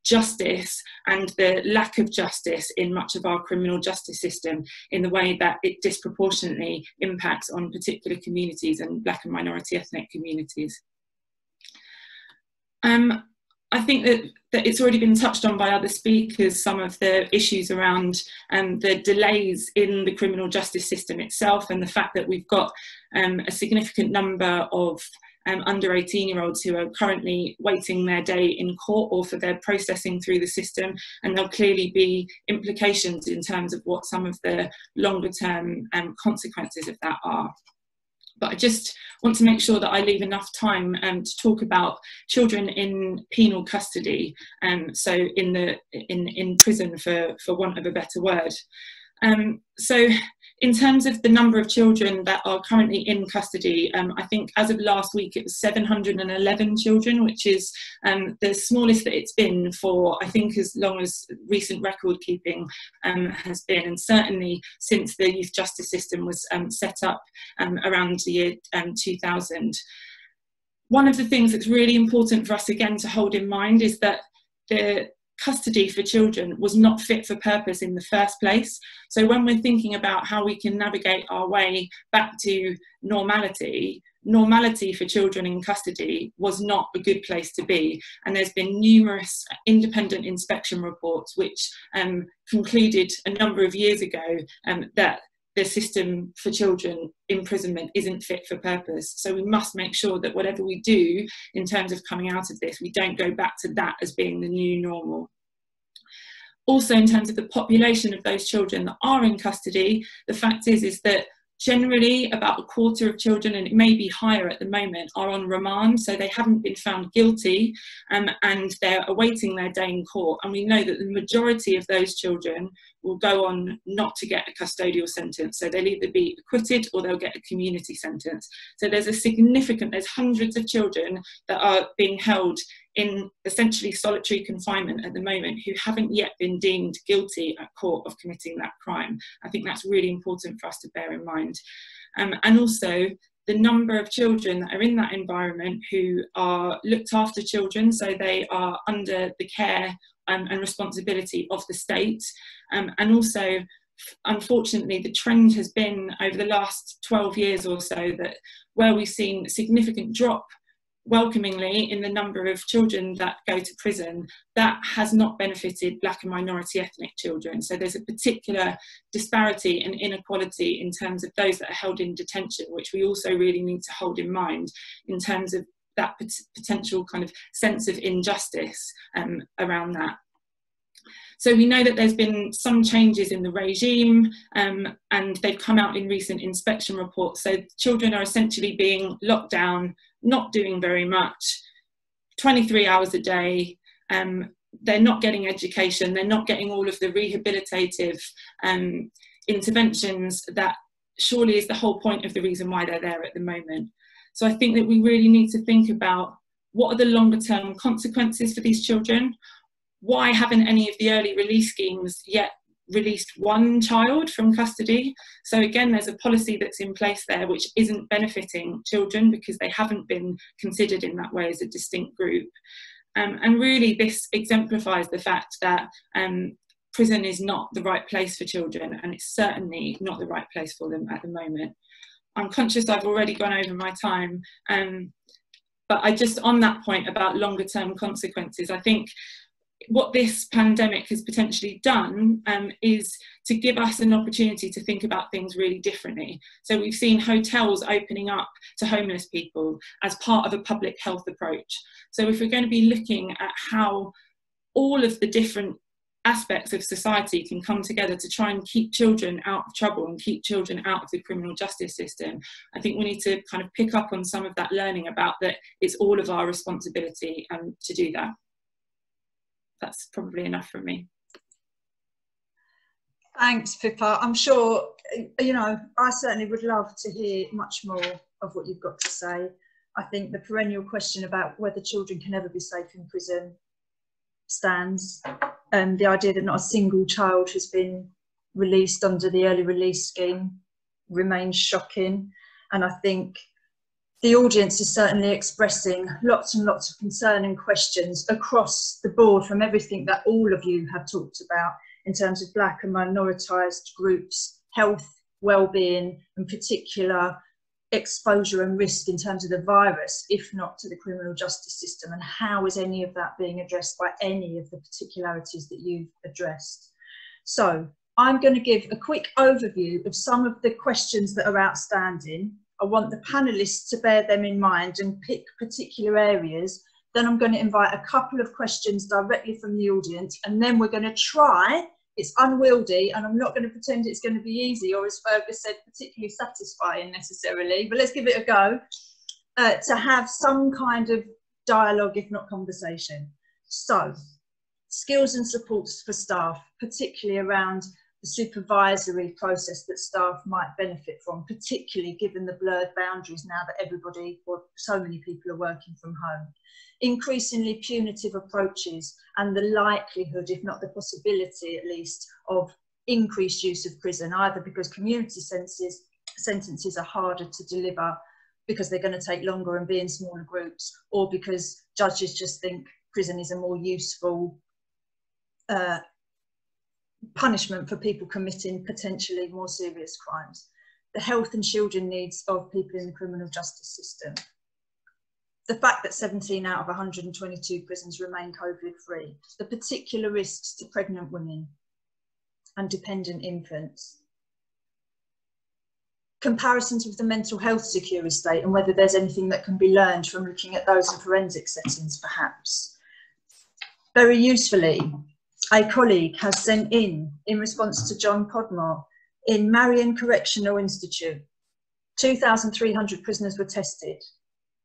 justice and the lack of justice in much of our criminal justice system, in the way that it disproportionately impacts on particular communities and black and minority ethnic communities. I think that it's already been touched on by other speakers, some of the issues around the delays in the criminal justice system itself, and the fact that we've got a significant number of under 18-year-olds who are currently waiting their day in court or for their processing through the system, and there'll clearly be implications in terms of what some of the longer-term consequences of that are. But I just want to make sure that I leave enough time to talk about children in penal custody, so in prison, for want of a better word. So in terms of the number of children that are currently in custody, I think as of last week it was 711 children, which is the smallest that it's been for, I think, as long as recent record keeping has been, and certainly since the youth justice system was set up around the year 2000. One of the things that's really important for us again to hold in mind is that the custody for children was not fit for purpose in the first place. So when we're thinking about how we can navigate our way back to normality, normality for children in custody was not a good place to be, and there's been numerous independent inspection reports which concluded a number of years ago that the system for children imprisonment isn't fit for purpose. So we must make sure that whatever we do in terms of coming out of this, we don't go back to that as being the new normal. Also, in terms of the population of those children that are in custody, the fact is that generally about a quarter of children, and it may be higher at the moment, are on remand, so they haven't been found guilty and they're awaiting their day in court. And we know that the majority of those children will go on not to get a custodial sentence, so they'll either be acquitted or they'll get a community sentence. So there's a significant, there's hundreds of children that are being held in essentially solitary confinement at the moment who haven't yet been deemed guilty at court of committing that crime. I think that's really important for us to bear in mind. And also the number of children that are in that environment who are looked after children, so they are under the care and responsibility of the state, and also unfortunately the trend has been over the last 12 years or so that where we've seen significant drop, welcomingly, in the number of children that go to prison, that has not benefited black and minority ethnic children. So there's a particular disparity and inequality in terms of those that are held in detention, which we also really need to hold in mind in terms of that potential kind of sense of injustice around that. So we know that there's been some changes in the regime and they've come out in recent inspection reports. So children are essentially being locked down, not doing very much, 23 hours a day. They're not getting education. They're not getting all of the rehabilitative interventions that surely is the whole point of the reason why they're there at the moment. So I think that we really need to think about what are the longer term consequences for these children? Why haven't any of the early release schemes yet released one child from custody? So again, there's a policy that's in place there which isn't benefiting children because they haven't been considered in that way as a distinct group. And really this exemplifies the fact that prison is not the right place for children, and it's certainly not the right place for them at the moment. I'm conscious I've already gone over my time, but I just, on that point about longer term consequences, I think what this pandemic has potentially done is to give us an opportunity to think about things really differently. So we've seen hotels opening up to homeless people as part of a public health approach. So if we're going to be looking at how all of the different aspects of society can come together to try and keep children out of trouble and keep children out of the criminal justice system, I think we need to kind of pick up on some of that learning about that it's all of our responsibility to do that. That's probably enough from me. Thanks, Pippa. I'm sure, you know, I certainly would love to hear much more of what you've got to say. I think the perennial question about whether children can ever be safe in prison stands. The idea that not a single child has been released under the early release scheme remains shocking. And I think the audience is certainly expressing lots and lots of concern and questions across the board from everything that all of you have talked about in terms of black and minoritized groups, health, well-being, and particular exposure and risk in terms of the virus, if not to the criminal justice system, and how is any of that being addressed by any of the particularities that you've addressed. So I'm going to give a quick overview of some of the questions that are outstanding. I want the panellists to bear them in mind and pick particular areas. Then I'm going to invite a couple of questions directly from the audience, and then we're going to try, it's unwieldy and I'm not going to pretend it's going to be easy or, as Fergus said, particularly satisfying necessarily, but let's give it a go, to have some kind of dialogue, if not conversation. So, skills and supports for staff, particularly around the supervisory process that staff might benefit from, particularly given the blurred boundaries now that everybody, or so many people, are working from home. Increasingly punitive approaches and the likelihood, if not the possibility at least, of increased use of prison, either because community sentences are harder to deliver because they're going to take longer and be in smaller groups, or because judges just think prison is a more useful punishment for people committing potentially more serious crimes. the health and children needs of people in the criminal justice system. The fact that 17 out of 122 prisons remain COVID-free, the particular risks to pregnant women and dependent infants. Comparisons with the mental health secure estate and whether there's anything that can be learned from looking at those in forensic settings, perhaps. Very usefully, a colleague has sent in response to John Podmore, in Marion Correctional Institute, 2,300 prisoners were tested.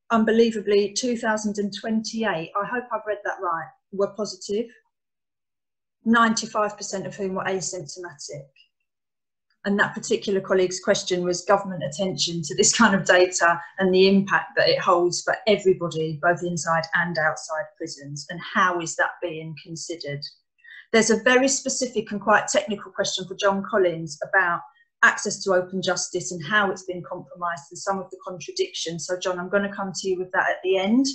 Unbelievably, 2,028, I hope I've read that right, were positive, 95% of whom were asymptomatic. And that particular colleague's question was government attention to this kind of data and the impact that it holds for everybody, both inside and outside prisons, and how is that being considered? There's a very specific and quite technical question for Jon Collins about access to open justice and how it's been compromised and some of the contradictions. So, John, I'm going to come to you with that at the end.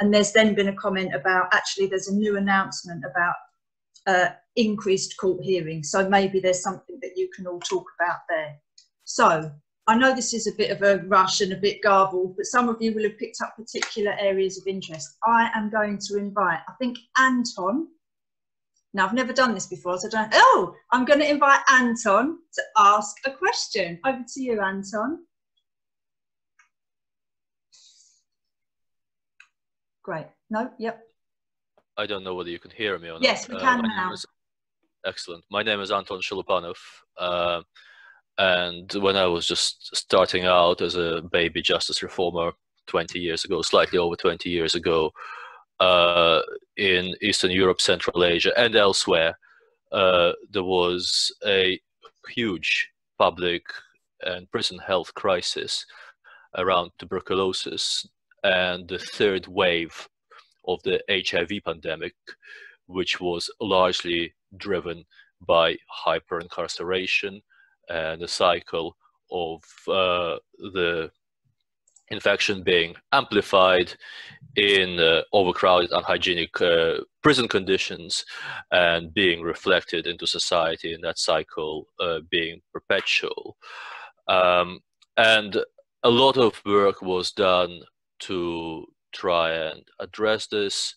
And there's then been a comment about, actually, there's a new announcement about increased court hearings. So maybe there's something that you can all talk about there. So I know this is a bit of a rush and a bit garbled, but some of you will have picked up particular areas of interest. I am going to invite, I think, Anton. Now, I've never done this before, so I'm going to invite Anton to ask a question. Over to you, Anton. Great. No? Yep. I don't know whether you can hear me or not. Yes, we can now. Excellent. My name is Anton Shalupanov, and when I was just starting out as a baby justice reformer 20 years ago, slightly over 20 years ago, in Eastern Europe, Central Asia, and elsewhere, there was a huge public and prison health crisis around tuberculosis and the third wave of the HIV pandemic, which was largely driven by hyper-incarceration and a cycle of the infection being amplified in overcrowded, unhygienic prison conditions and being reflected into society, and that cycle being perpetual. And a lot of work was done to try and address this.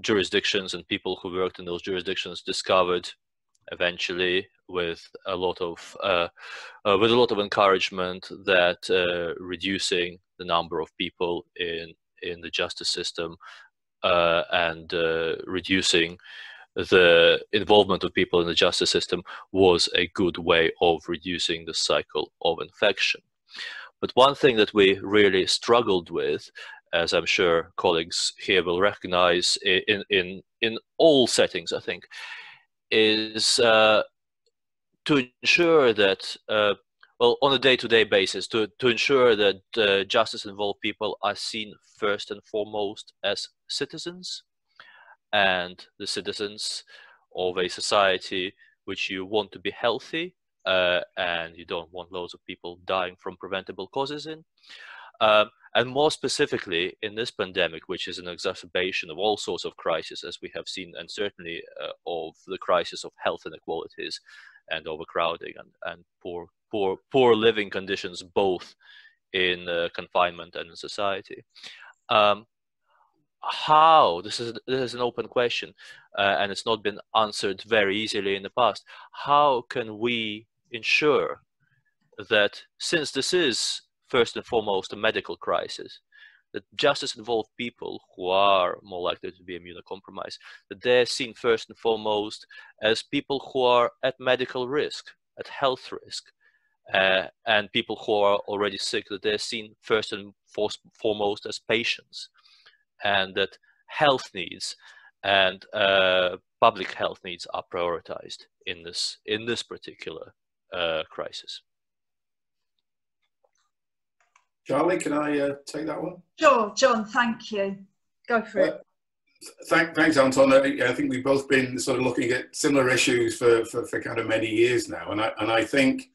Jurisdictions and people who worked in those jurisdictions discovered eventually, with a lot of encouragement, that reducing the number of people in the justice system and reducing the involvement of people in the justice system was a good way of reducing the cycle of infection. But one thing that we really struggled with, as I'm sure colleagues here will recognize in all settings, I think, is to ensure that, on a day-to-day basis, to ensure that justice-involved people are seen first and foremost as citizens, and the citizens of a society which you want to be healthy, and you don't want loads of people dying from preventable causes in. And more specifically, in this pandemic, which is an exacerbation of all sorts of crises, as we have seen, and certainly of the crisis of health inequalities and overcrowding and poor living conditions, both in confinement and in society. This is an open question, and it's not been answered very easily in the past. How can we ensure that, since this is first and foremost a medical crisis, that justice-involved people who are more likely to be immunocompromised, that they're seen first and foremost as people who are at medical risk, at health risk, and people who are already sick, that they're seen first and foremost as patients, and that health needs and public health needs are prioritized in this particular crisis. Charlie, can I take that one? Sure, John, thank you. Go for it. Thanks, Anton. I think we've both been sort of looking at similar issues for kind of many years now. And I think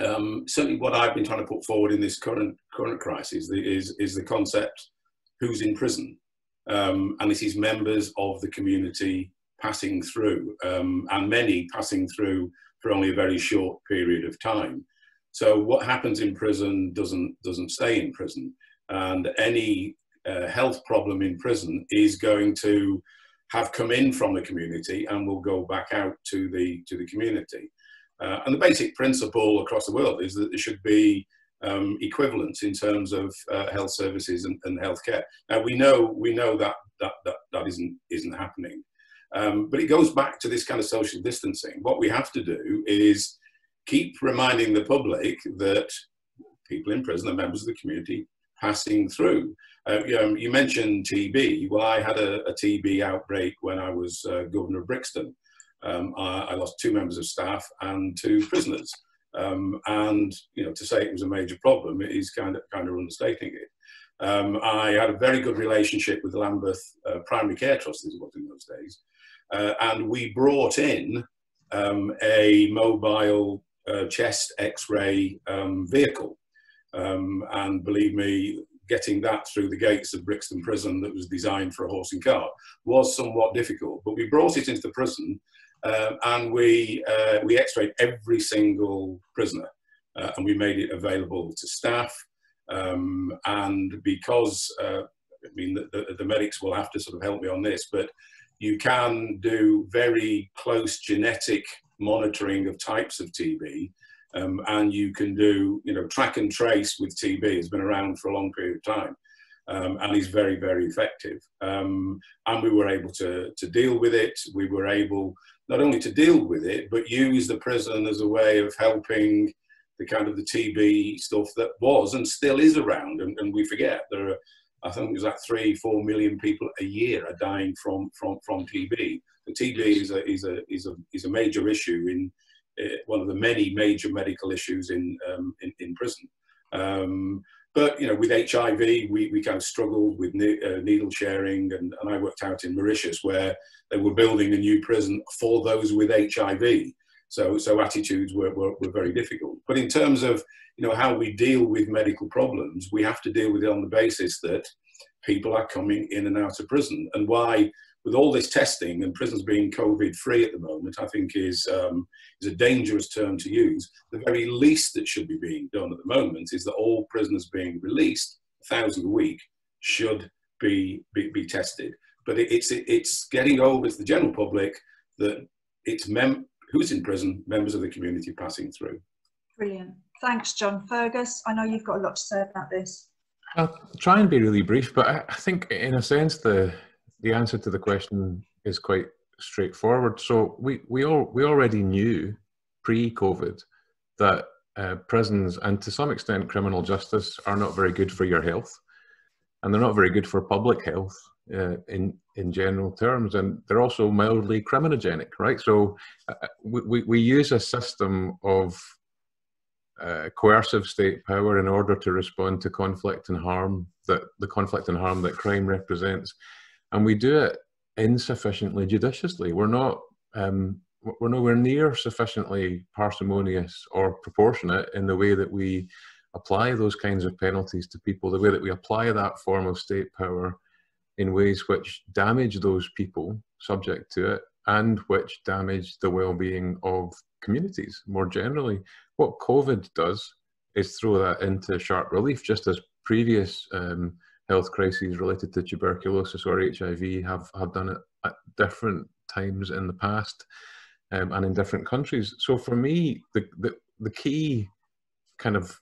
certainly what I've been trying to put forward in this current crisis is the concept who's in prison. And it is members of the community passing through, and many passing through for only a very short period of time. So what happens in prison doesn't stay in prison, and any health problem in prison is going to have come in from the community and will go back out to the community. And the basic principle across the world is that there should be equivalence in terms of health services and healthcare. Now we know that isn't happening, but it goes back to this kind of social distancing. What we have to do is keep reminding the public that people in prison are members of the community passing through. You mentioned TB. Well, I had a TB outbreak when I was Governor of Brixton. I lost 2 members of staff and 2 prisoners. And you know, to say it was a major problem is kind of understating it. I had a very good relationship with the Lambeth Primary Care Trust, as it was in those days, and we brought in a mobile chest X-ray vehicle. And believe me, getting that through the gates of Brixton Prison, that was designed for a horse and cart, was somewhat difficult. But we brought it into the prison, and we X-rayed every single prisoner, and we made it available to staff. And because, I mean, the medics will have to sort of help me on this, but you can do very close genetic monitoring of types of TB. And you can do, you know, track and trace with TB has been around for a long period of time, and is very, very effective. And we were able to deal with it. We were able not only to deal with it, but use the prison as a way of helping the kind of the TB stuff that was and still is around. And we forget there are, I think it was like 3-4 million people a year are dying from TB. The TB is a major issue in one of the many major medical issues in prison. But, you know, with HIV, we kind of struggled with needle sharing, and I worked out in Mauritius where they were building a new prison for those with HIV. So attitudes were very difficult. But in terms of, you know, how we deal with medical problems, we have to deal with it on the basis that people are coming in and out of prison. And why, with all this testing and prisons being COVID-free at the moment, I think is a dangerous term to use. The very least that should be being done at the moment is that all prisoners being released, 1,000 a week, should be tested. But it's getting over to the general public that it's who's in prison, members of the community passing through. Brilliant. Thanks, John. Fergus, I know you've got a lot to say about this. I'll try and be really brief, but I think in a sense the answer to the question is quite straightforward. So we already knew pre-COVID that prisons and to some extent criminal justice are not very good for your health, and they're not very good for public health in general terms, and they're also mildly criminogenic, right? So we use a system of coercive state power in order to respond to conflict and harm, the conflict and harm that crime represents. And we do it insufficiently judiciously. We're nowhere near sufficiently parsimonious or proportionate in the way that we apply those kinds of penalties to people, the way that we apply that form of state power in ways which damage those people subject to it and which damage the well-being of communities more generally. What COVID does is throw that into sharp relief, just as previous health crises related to tuberculosis or HIV have done it at different times in the past, and in different countries. So for me, the key kind of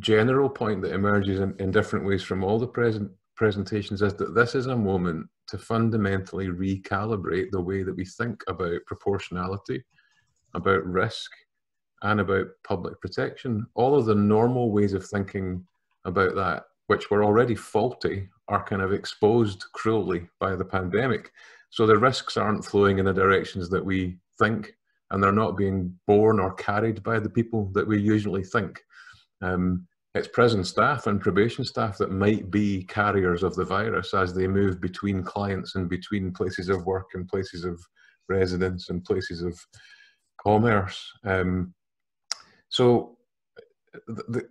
general point that emerges in different ways from all the presentations is that this is a moment to fundamentally recalibrate the way that we think about proportionality, about risk, and about public protection. All of the normal ways of thinking about that, which were already faulty, are kind of exposed cruelly by the pandemic. So the risks aren't flowing in the directions that we think, and they're not being borne or carried by the people that we usually think. It's prison staff and probation staff that might be carriers of the virus as they move between clients and between places of work and places of residence and places of commerce. So the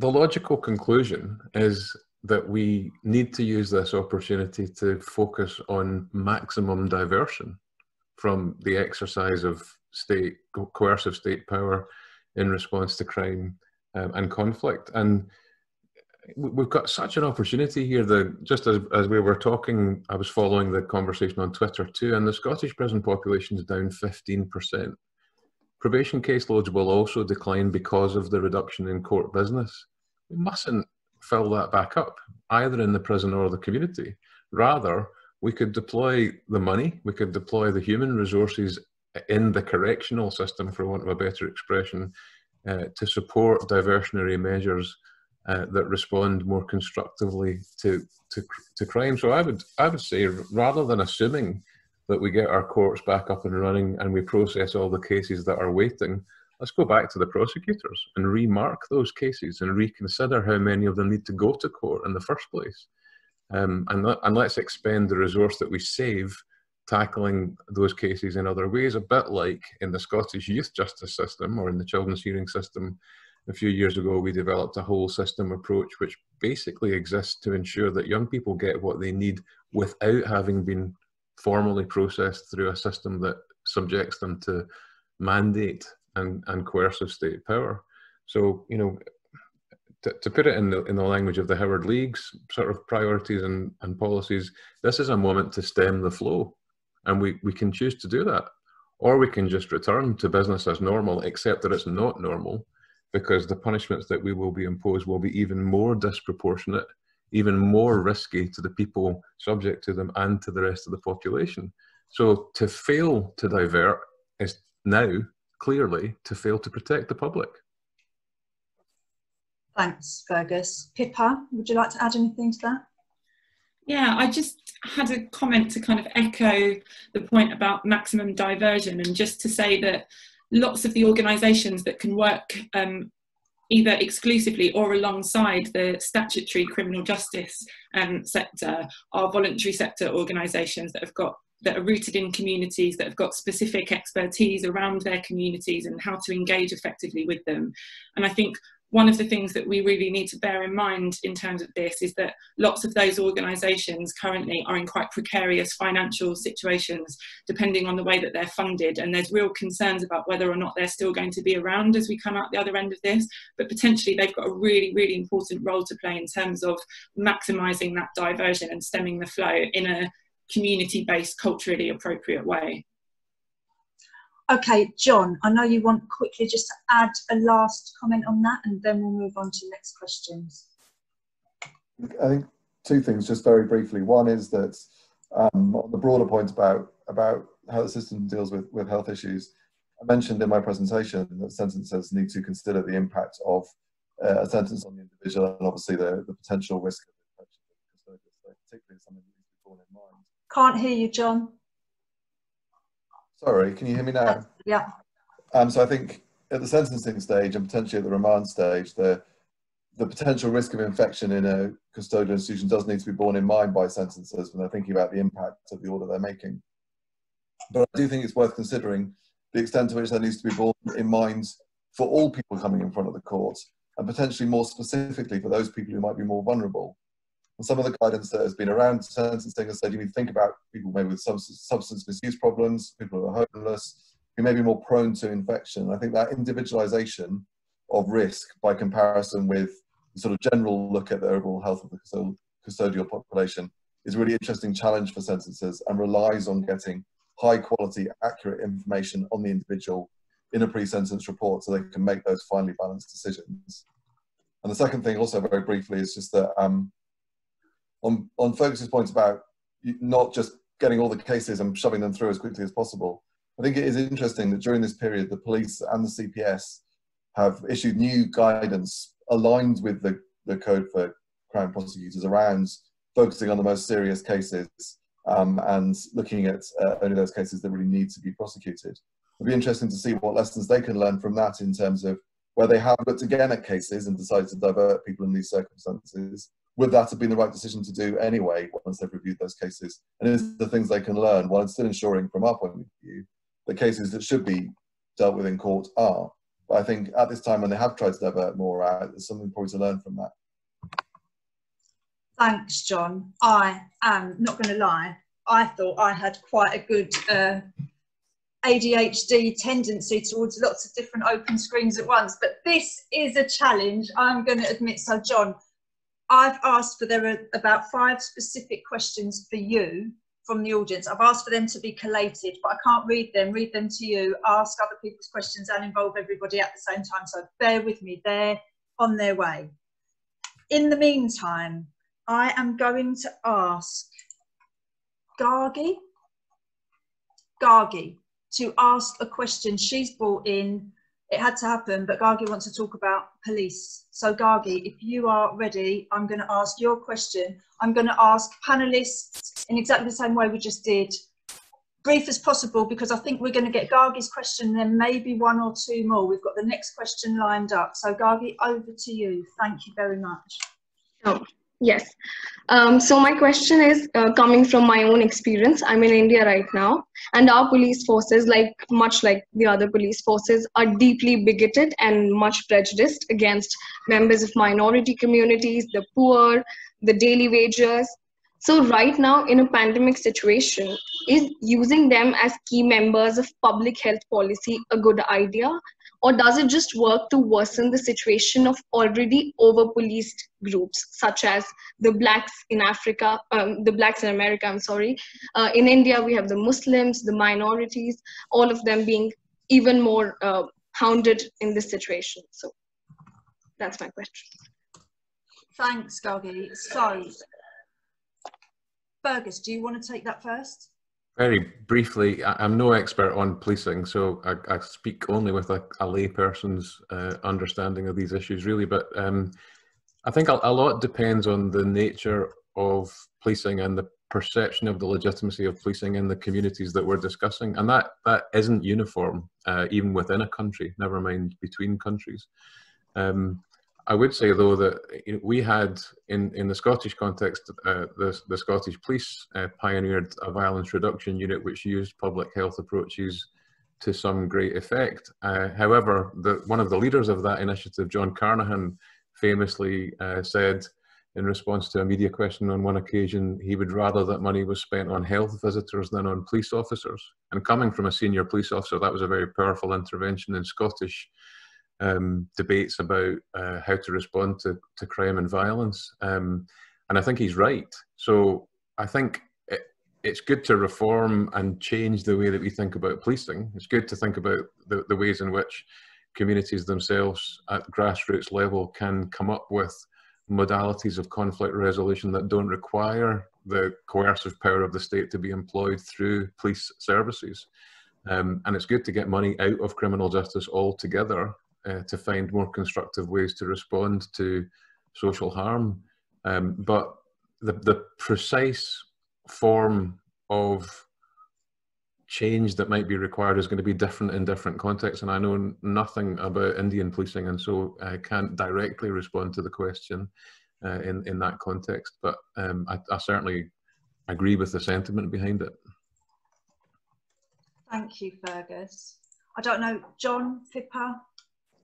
logical conclusion is that we need to use this opportunity to focus on maximum diversion from the exercise of state, coercive state power in response to crime and conflict. And we've got such an opportunity here. That just as we were talking, I was following the conversation on Twitter too, and the Scottish prison population is down 15%. Probation caseloads will also decline because of the reduction in court business. We mustn't fill that back up, either in the prison or the community. Rather, we could deploy the money, we could deploy the human resources in the correctional system, for want of a better expression, to support diversionary measures that respond more constructively to crime. So I would say, rather than assuming that we get our courts back up and running and we process all the cases that are waiting, let's go back to the prosecutors and remark those cases and reconsider how many of them need to go to court in the first place. And let's expend the resource that we save tackling those cases in other ways, a bit like in the Scottish youth justice system or in the children's hearing system. A few years ago, we developed a whole system approach which basically exists to ensure that young people get what they need without having been formally processed through a system that subjects them to mandate and coercive state power. So, you know, to put it in the language of the Howard League's sort of priorities and policies, this is a moment to stem the flow, and we can choose to do that, or we can just return to business as normal, except that it's not normal, because the punishments that we will be imposed will be even more disproportionate, even more risky to the people subject to them and to the rest of the population. So to fail to divert is now clearly to fail to protect the public. Thanks, Fergus. Pippa, would you like to add anything to that? Yeah, I just had a comment to kind of echo the point about maximum diversion, and just to say that lots of the organisations that can work either exclusively or alongside the statutory criminal justice sector are voluntary sector organisations that are rooted in communities, that have got specific expertise around their communities and how to engage effectively with them. And I think one of the things that we really need to bear in mind in terms of this is that lots of those organisations currently are in quite precarious financial situations, depending on the way that they're funded. And there's real concerns about whether or not they're still going to be around as we come out the other end of this. But potentially they've got a really, really important role to play in terms of maximising that diversion and stemming the flow in a community-based, culturally appropriate way. Okay, John, I know you want quickly just to add a last comment on that, and then we'll move on to the next questions. I think two things, just very briefly. One is that on the broader point about how the system deals with health issues, I mentioned in my presentation that sentencers need to consider the impact of a sentence on the individual and obviously the potential risk of infection, particularly something that needs to be borne in mind. Can't hear you, John. Sorry, can you hear me now? Yeah. So I think at the sentencing stage and potentially at the remand stage, the potential risk of infection in a custodial institution does need to be borne in mind by sentencers when they're thinking about the impact of the order they're making. But I do think it's worth considering the extent to which that needs to be borne in mind for all people coming in front of the court, and potentially more specifically for those people who might be more vulnerable. And some of the guidance that has been around sentencing has said you need to think about people maybe with substance misuse problems, people who are homeless, who may be more prone to infection. And I think that individualisation of risk by comparison with the sort of general look at the overall health of the custodial population is a really interesting challenge for sentencers, and relies on getting high quality, accurate information on the individual in a pre-sentence report so they can make those finely balanced decisions. And the second thing, also very briefly, is just that on Fergus's point about not just getting all the cases and shoving them through as quickly as possible, I think it is interesting that during this period, the police and the CPS have issued new guidance aligned with the Code for Crown Prosecutors around focusing on the most serious cases and looking at only those cases that really need to be prosecuted. It'll be interesting to see what lessons they can learn from that in terms of where they have looked again at cases and decided to divert people in these circumstances. Would that have been the right decision to do anyway once they've reviewed those cases? And is the things they can learn, while still ensuring from our point of view, the cases that should be dealt with in court are. But I think at this time when they have tried to divert more out, there's something probably to learn from that. Thanks, John. I am not going to lie, I thought I had quite a good ADHD tendency towards lots of different open screens at once. But this is a challenge, I'm going to admit. So John, I've asked for, there are about 5 specific questions for you from the audience. I've asked for them to be collated, but I can't read them to you, ask other people's questions and involve everybody at the same time. So bear with me, they're on their way. In the meantime, I am going to ask Gargi to ask a question she's brought in. It had to happen, but Gargi wants to talk about police. So Gargi, if you are ready, I'm going to ask your question. I'm going to ask panellists in exactly the same way we just did, brief as possible, because I think we're going to get Gargi's question and then maybe one or two more. We've got the next question lined up. So Gargi, over to you. Thank you very much. Oh, yes. So my question is coming from my own experience. I'm in India right now, and our police forces, much like the other police forces, are deeply bigoted and much prejudiced against members of minority communities, the poor, the daily wagers. So right now in a pandemic situation, is using them as key members of public health policy a good idea? Or does it just work to worsen the situation of already over-policed groups, such as the blacks in Africa, the blacks in America, I'm sorry. In India, we have the Muslims, the minorities, all of them being even more hounded in this situation. So that's my question. Thanks, Gargi. So, Fergus, do you want to take that first? Very briefly, I'm no expert on policing, so I speak only with a lay person's understanding of these issues, really. But I think a lot depends on the nature of policing and the perception of the legitimacy of policing in the communities that we're discussing. And that isn't uniform, even within a country, never mind between countries. I would say, though, that we had, in the Scottish context, the Scottish Police pioneered a violence reduction unit which used public health approaches to some great effect. However, one of the leaders of that initiative, John Carnahan, famously said in response to a media question on one occasion, he would rather that money was spent on health visitors than on police officers. And coming from a senior police officer, that was a very powerful intervention in Scottish debates about how to respond to crime and violence, and I think he's right. So I think it's good to reform and change the way that we think about policing. It's good to think about the ways in which communities themselves at grassroots level can come up with modalities of conflict resolution that don't require the coercive power of the state to be employed through police services, and it's good to get money out of criminal justice altogether. To find more constructive ways to respond to social harm. But the precise form of change that might be required is going to be different in different contexts. And I know nothing about Indian policing, and so I can't directly respond to the question in that context. But I certainly agree with the sentiment behind it. Thank you, Fergus. I don't know, John, Pippa?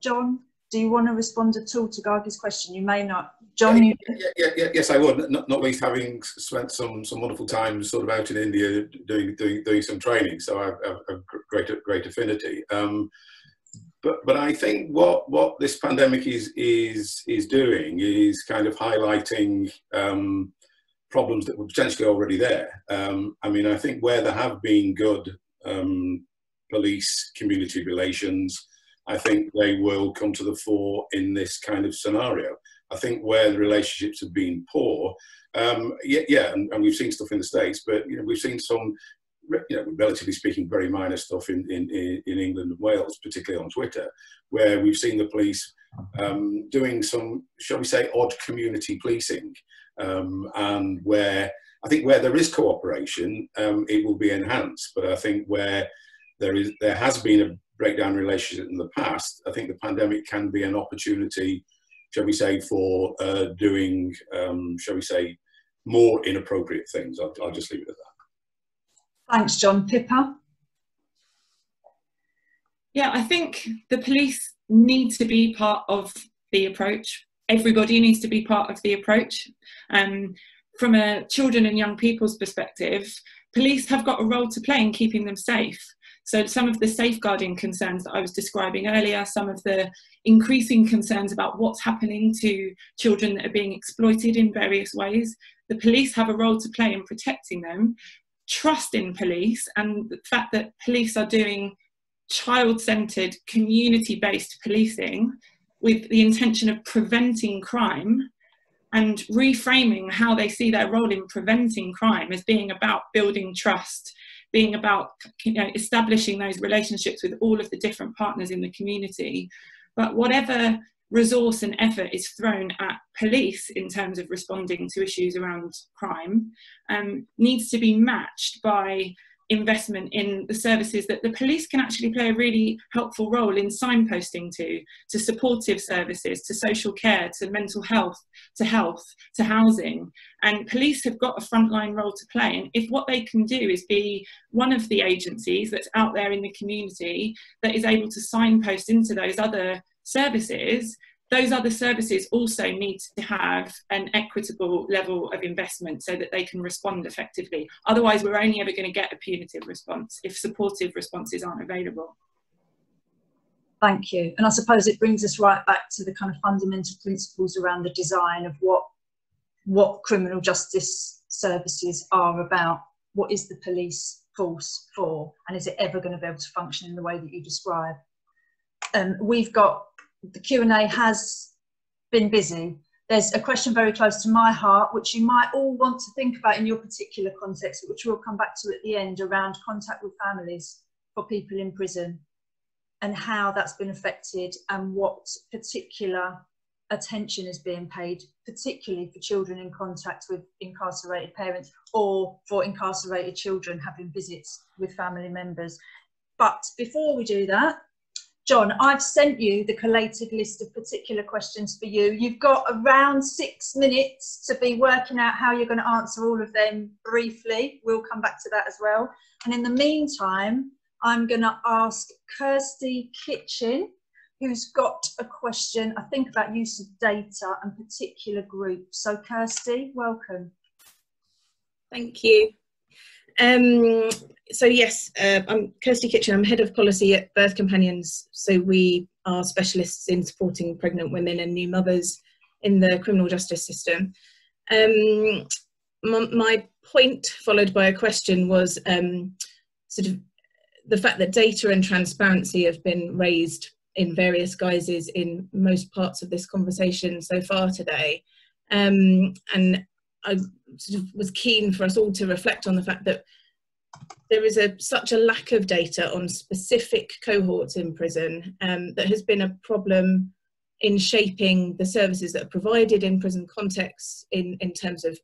John, do you want to respond at all to Gargi's question? You may not. John, yes, I would. Not least having spent some wonderful time sort of out in India doing some training, so I have great affinity. But I think what this pandemic is doing is kind of highlighting problems that were potentially already there. I mean, I think where there have been good police community relations, I think they will come to the fore in this kind of scenario. I think where the relationships have been poor, and we've seen stuff in the States, but we've seen some, relatively speaking, very minor stuff in England and Wales, particularly on Twitter, where we've seen the police doing some, shall we say, odd community policing, and where I think where there is cooperation, it will be enhanced. But I think where there has been a breakdown relationship in the past, I think the pandemic can be an opportunity, shall we say, for doing, shall we say, more inappropriate things. I'll just leave it at that. Thanks, John. Pippa? Yeah, I think the police need to be part of the approach. Everybody needs to be part of the approach. From a children and young people's perspective, police have got a role to play in keeping them safe. So some of the safeguarding concerns that I was describing earlier, some of the increasing concerns about what's happening to children that are being exploited in various ways, the police have a role to play in protecting them. Trust in police, and the fact that police are doing child-centred, community-based policing with the intention of preventing crime, and reframing how they see their role in preventing crime as being about building trust, being about, you know, establishing those relationships with all of the different partners in the community. But whatever resource and effort is thrown at police in terms of responding to issues around crime needs to be matched by investment in the services that the police can actually play a really helpful role in signposting to supportive services, to social care, to mental health, to housing. And police have got a frontline role to play. And if what they can do is be one of the agencies that's out there in the community that is able to signpost into those other services, those other services also need to have an equitable level of investment so that they can respond effectively. Otherwise, we're only ever going to get a punitive response if supportive responses aren't available. Thank you. And I suppose it brings us right back to the kind of fundamental principles around the design of what criminal justice services are about. What is the police force for? And is it ever going to be able to function in the way that you describe? We've got the Q&A has been busy. There's a question very close to my heart, which you might all want to think about in your particular context, which we'll come back to at the end, around contact with families for people in prison and how that's been affected and what particular attention is being paid, particularly for children in contact with incarcerated parents or for incarcerated children having visits with family members. But before we do that, John, I've sent you the collated list of particular questions for you. You've got around 6 minutes to be working out how you're going to answer all of them briefly. We'll come back to that as well. And in the meantime, I'm going to ask Kirsty Kitchen, who's got a question, I think, about use of data and particular groups. So, Kirsty, welcome. Thank you. So yes, I'm Kirsty Kitchen, I'm Head of Policy at Birth Companions. So we are specialists in supporting pregnant women and new mothers in the criminal justice system. My point, followed by a question, was sort of the fact that data and transparency have been raised in various guises in most parts of this conversation so far today. And I sort of was keen for us all to reflect on the fact that there is such a lack of data on specific cohorts in prison that has been a problem in shaping the services that are provided in prison contexts in terms of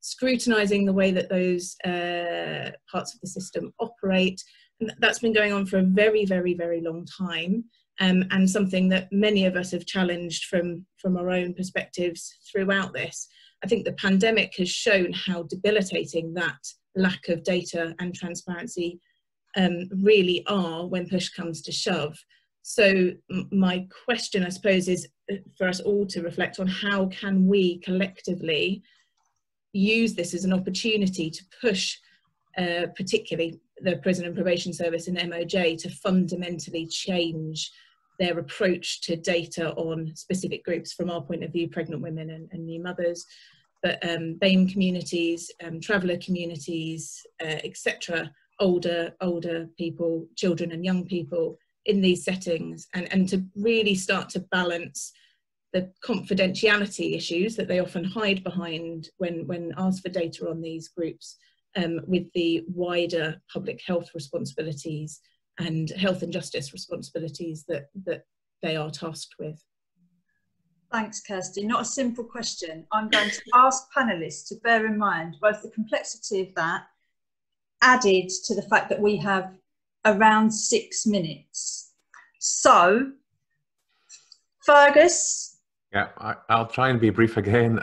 scrutinising the way that those parts of the system operate. And that's been going on for a very, very, very long time and something that many of us have challenged from our own perspectives throughout this. I think the pandemic has shown how debilitating that lack of data and transparency really are when push comes to shove. So my question, I suppose, is for us all to reflect on how can we collectively use this as an opportunity to push particularly the Prison and Probation Service and MOJ to fundamentally change their approach to data on specific groups, from our point of view, pregnant women and new mothers, but BAME communities, traveller communities, etc., older people, children and young people in these settings, and to really start to balance the confidentiality issues that they often hide behind when asked for data on these groups with the wider public health responsibilities and health and justice responsibilities that they are tasked with. Thanks, Kirsty. Not a simple question. I'm going to ask panellists to bear in mind both the complexity of that added to the fact that we have around 6 minutes. So, Fergus? Yeah, I'll try and be brief again.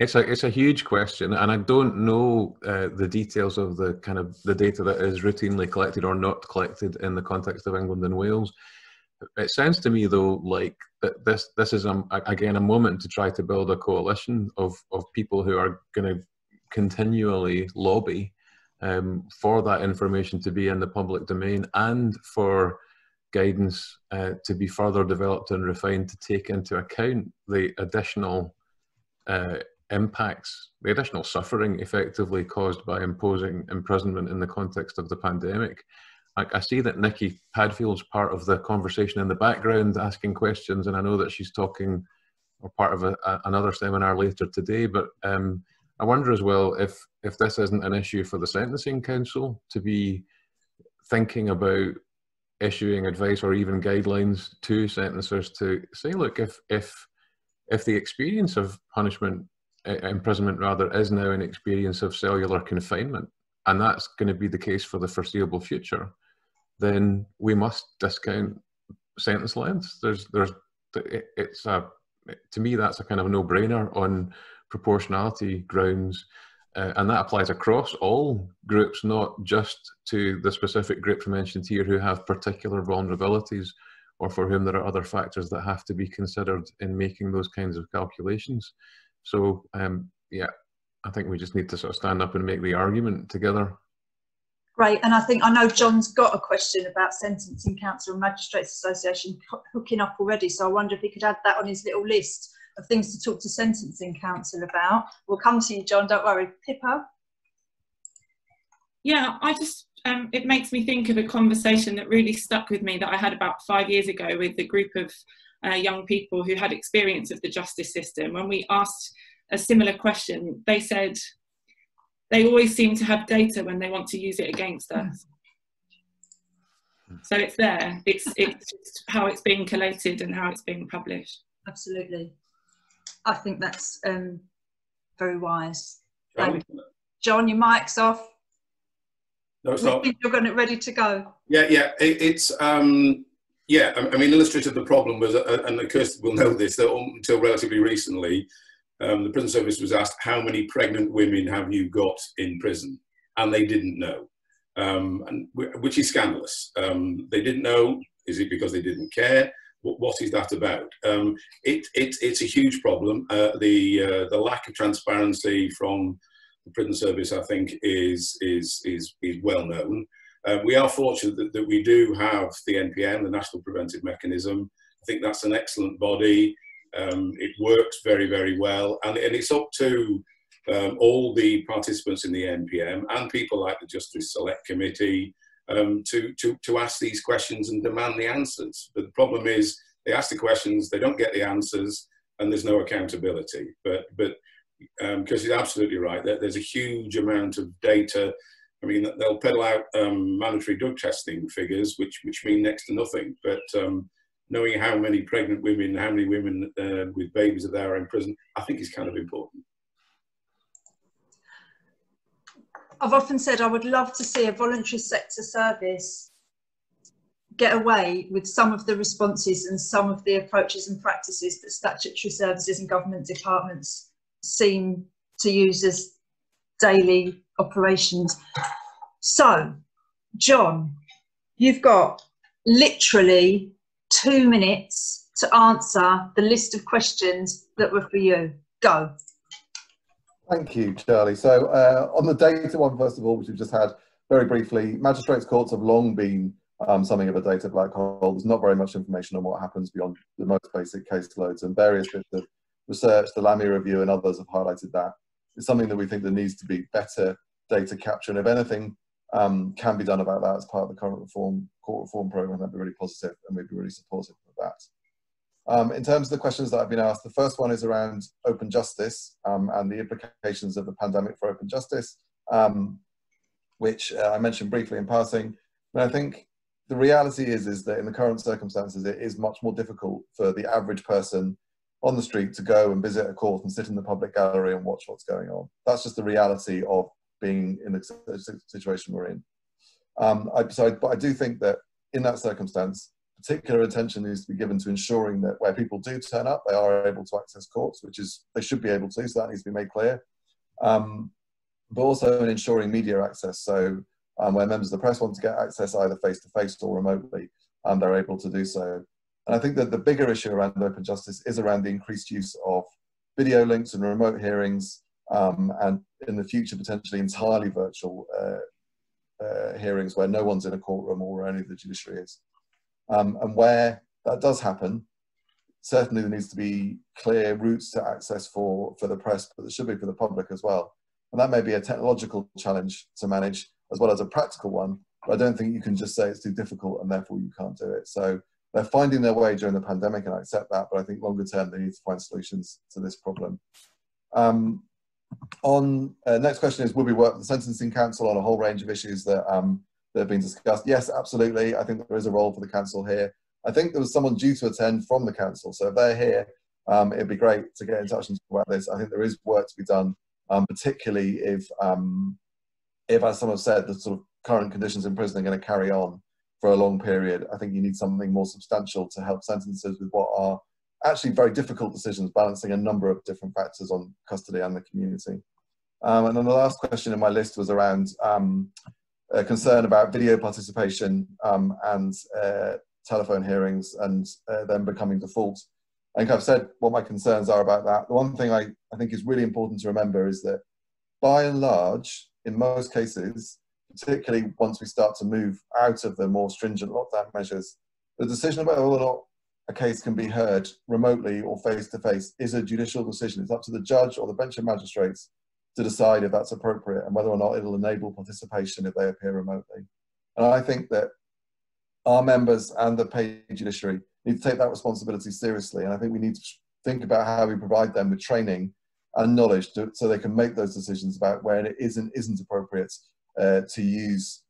It's a huge question, and I don't know the details of the kind of the data that is routinely collected or not collected in the context of England and Wales. It sounds to me, though, like that this is again a moment to try to build a coalition of people who are going to continually lobby for that information to be in the public domain and for guidance to be further developed and refined to take into account the additional impacts, the additional suffering effectively caused by imposing imprisonment in the context of the pandemic. I see that Nikki Padfield's part of the conversation in the background asking questions, and I know that she's talking or part of another seminar later today, but I wonder as well if this isn't an issue for the Sentencing Council to be thinking about issuing advice or even guidelines to sentencers to say, look, if the experience of punishment, imprisonment rather, is now an experience of cellular confinement, and that's going to be the case for the foreseeable future, then we must discount sentence lengths. To me, that's a kind of no-brainer on proportionality grounds, and that applies across all groups, not just to the specific groups mentioned here who have particular vulnerabilities or for whom there are other factors that have to be considered in making those kinds of calculations. So, yeah, I think we just need to sort of stand up and make the argument together. Great, and I think, I know John's got a question about Sentencing Council and Magistrates Association hooking up already, so I wonder if he could add that on his little list of things to talk to Sentencing Council about. We'll come to you, John, don't worry. Pippa? Yeah, I just, it makes me think of a conversation that really stuck with me that I had about 5 years ago with a group of young people who had experience of the justice system. When we asked a similar question, they said they always seem to have data when they want to use it against us. So it's there, it's just how it's being collated and how it's being published. Absolutely. I think that's very wise. John, your mic's off. No, it's not. You're going to ready to go. Yeah, yeah. Yeah, I mean, illustrative of the problem was, and Kirsty will know this, that until relatively recently, the prison service was asked, how many pregnant women have you got in prison? And they didn't know, which is scandalous. They didn't know. Is it because they didn't care? What is that about? It's a huge problem. The lack of transparency from the prison service, I think, is well known. We are fortunate that we do have the NPM, the National Preventive Mechanism. I think that's an excellent body. It works very, very well, and it's up to all the participants in the NPM and people like the Justice Select Committee to ask these questions and demand the answers. But the problem is they ask the questions, they don't get the answers, and there's no accountability. But Kirsty's absolutely right. There's a huge amount of data. I mean, they'll peddle out mandatory drug testing figures, which mean next to nothing, but knowing how many pregnant women, how many women with babies are there in prison, I think is kind of important. I've often said I would love to see a voluntary sector service get away with some of the responses and some of the approaches and practices that statutory services and government departments seem to use as daily operations. So, John, you've got literally 2 minutes to answer the list of questions that were for you. Go. Thank you, Charlie. So on the data one, first of all, which we've just had very briefly, magistrates' courts have long been something of a data black hole. There's not very much information on what happens beyond the most basic caseloads, and various bits of research, the Lamy Review and others have highlighted that. It's something that we think there needs to be better data capture, and if anything can be done about that as part of the current reform, court reform programme, that'd be really positive, and we'd be really supportive of that. In terms of the questions that I've been asked, the first one is around open justice and the implications of the pandemic for open justice, which I mentioned briefly in passing. But I think the reality is that in the current circumstances, it is much more difficult for the average person on the street to go and visit a court and sit in the public gallery and watch what's going on. That's just the reality of being in the situation we're in. But I do think that in that circumstance, particular attention needs to be given to ensuring that where people do turn up, they are able to access courts, which is, they should be able to, so that needs to be made clear. But also in ensuring media access, so where members of the press want to get access either face-to-face or remotely, they're able to do so. And I think that the bigger issue around open justice is around the increased use of video links and remote hearings, and in the future potentially entirely virtual hearings where no one's in a courtroom or only the judiciary is. And where that does happen, certainly there needs to be clear routes to access for the press, but it should be for the public as well. And that may be a technological challenge to manage as well as a practical one, but I don't think you can just say it's too difficult and therefore you can't do it. So they're finding their way during the pandemic, and I accept that, but I think longer term they need to find solutions to this problem. Next question is, will we work with the Sentencing Council on a whole range of issues that that have been discussed? Yes, absolutely. I think there is a role for the council here. I think there was someone due to attend from the council, so if they're here, it'd be great to get in touch and talk about this. I think there is work to be done, particularly if, as some have said, the sort of current conditions in prison are going to carry on for a long period. I think you need something more substantial to help sentences with what are actually very difficult decisions, balancing a number of different factors on custody and the community. And then the last question in my list was around a concern about video participation and telephone hearings and them becoming default. I think I've said what my concerns are about that. The one thing I think is really important to remember is that by and large, in most cases, particularly once we start to move out of the more stringent lockdown measures, the decision about whether or not a case can be heard remotely or face-to-face is a judicial decision. It's up to the judge or the bench of magistrates to decide if that's appropriate and whether or not it'll enable participation if they appear remotely. And I think that our members and the paid judiciary need to take that responsibility seriously, and I think we need to think about how we provide them with training and knowledge so they can make those decisions about when it is and isn't appropriate to use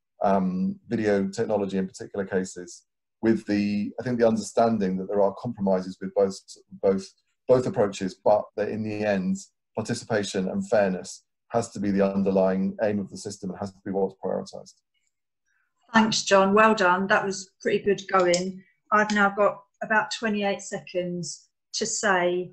video technology in particular cases, with the, I think, the understanding that there are compromises with both approaches, but that in the end, participation and fairness has to be the underlying aim of the system and has to be what's prioritised. Thanks, John. Well done. That was pretty good going. I've now got about 28 seconds to say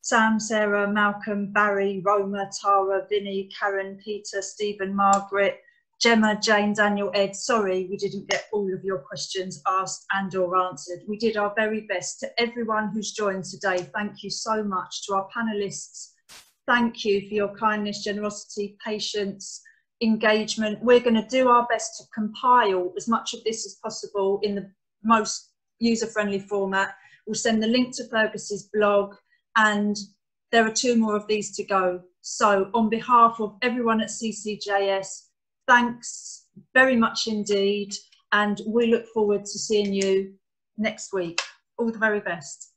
Sam, Sarah, Malcolm, Barry, Roma, Tara, Vinny, Karen, Peter, Stephen, Margaret, Gemma, Jane, Daniel, Ed, sorry we didn't get all of your questions asked and or answered. We did our very best. To everyone who's joined today, thank you so much. To our panellists, thank you for your kindness, generosity, patience, engagement. We're going to do our best to compile as much of this as possible in the most user-friendly format. We'll send the link to Fergus's blog, and there are 2 more of these to go. So on behalf of everyone at CCJS, thanks very much indeed, and we look forward to seeing you next week. All the very best.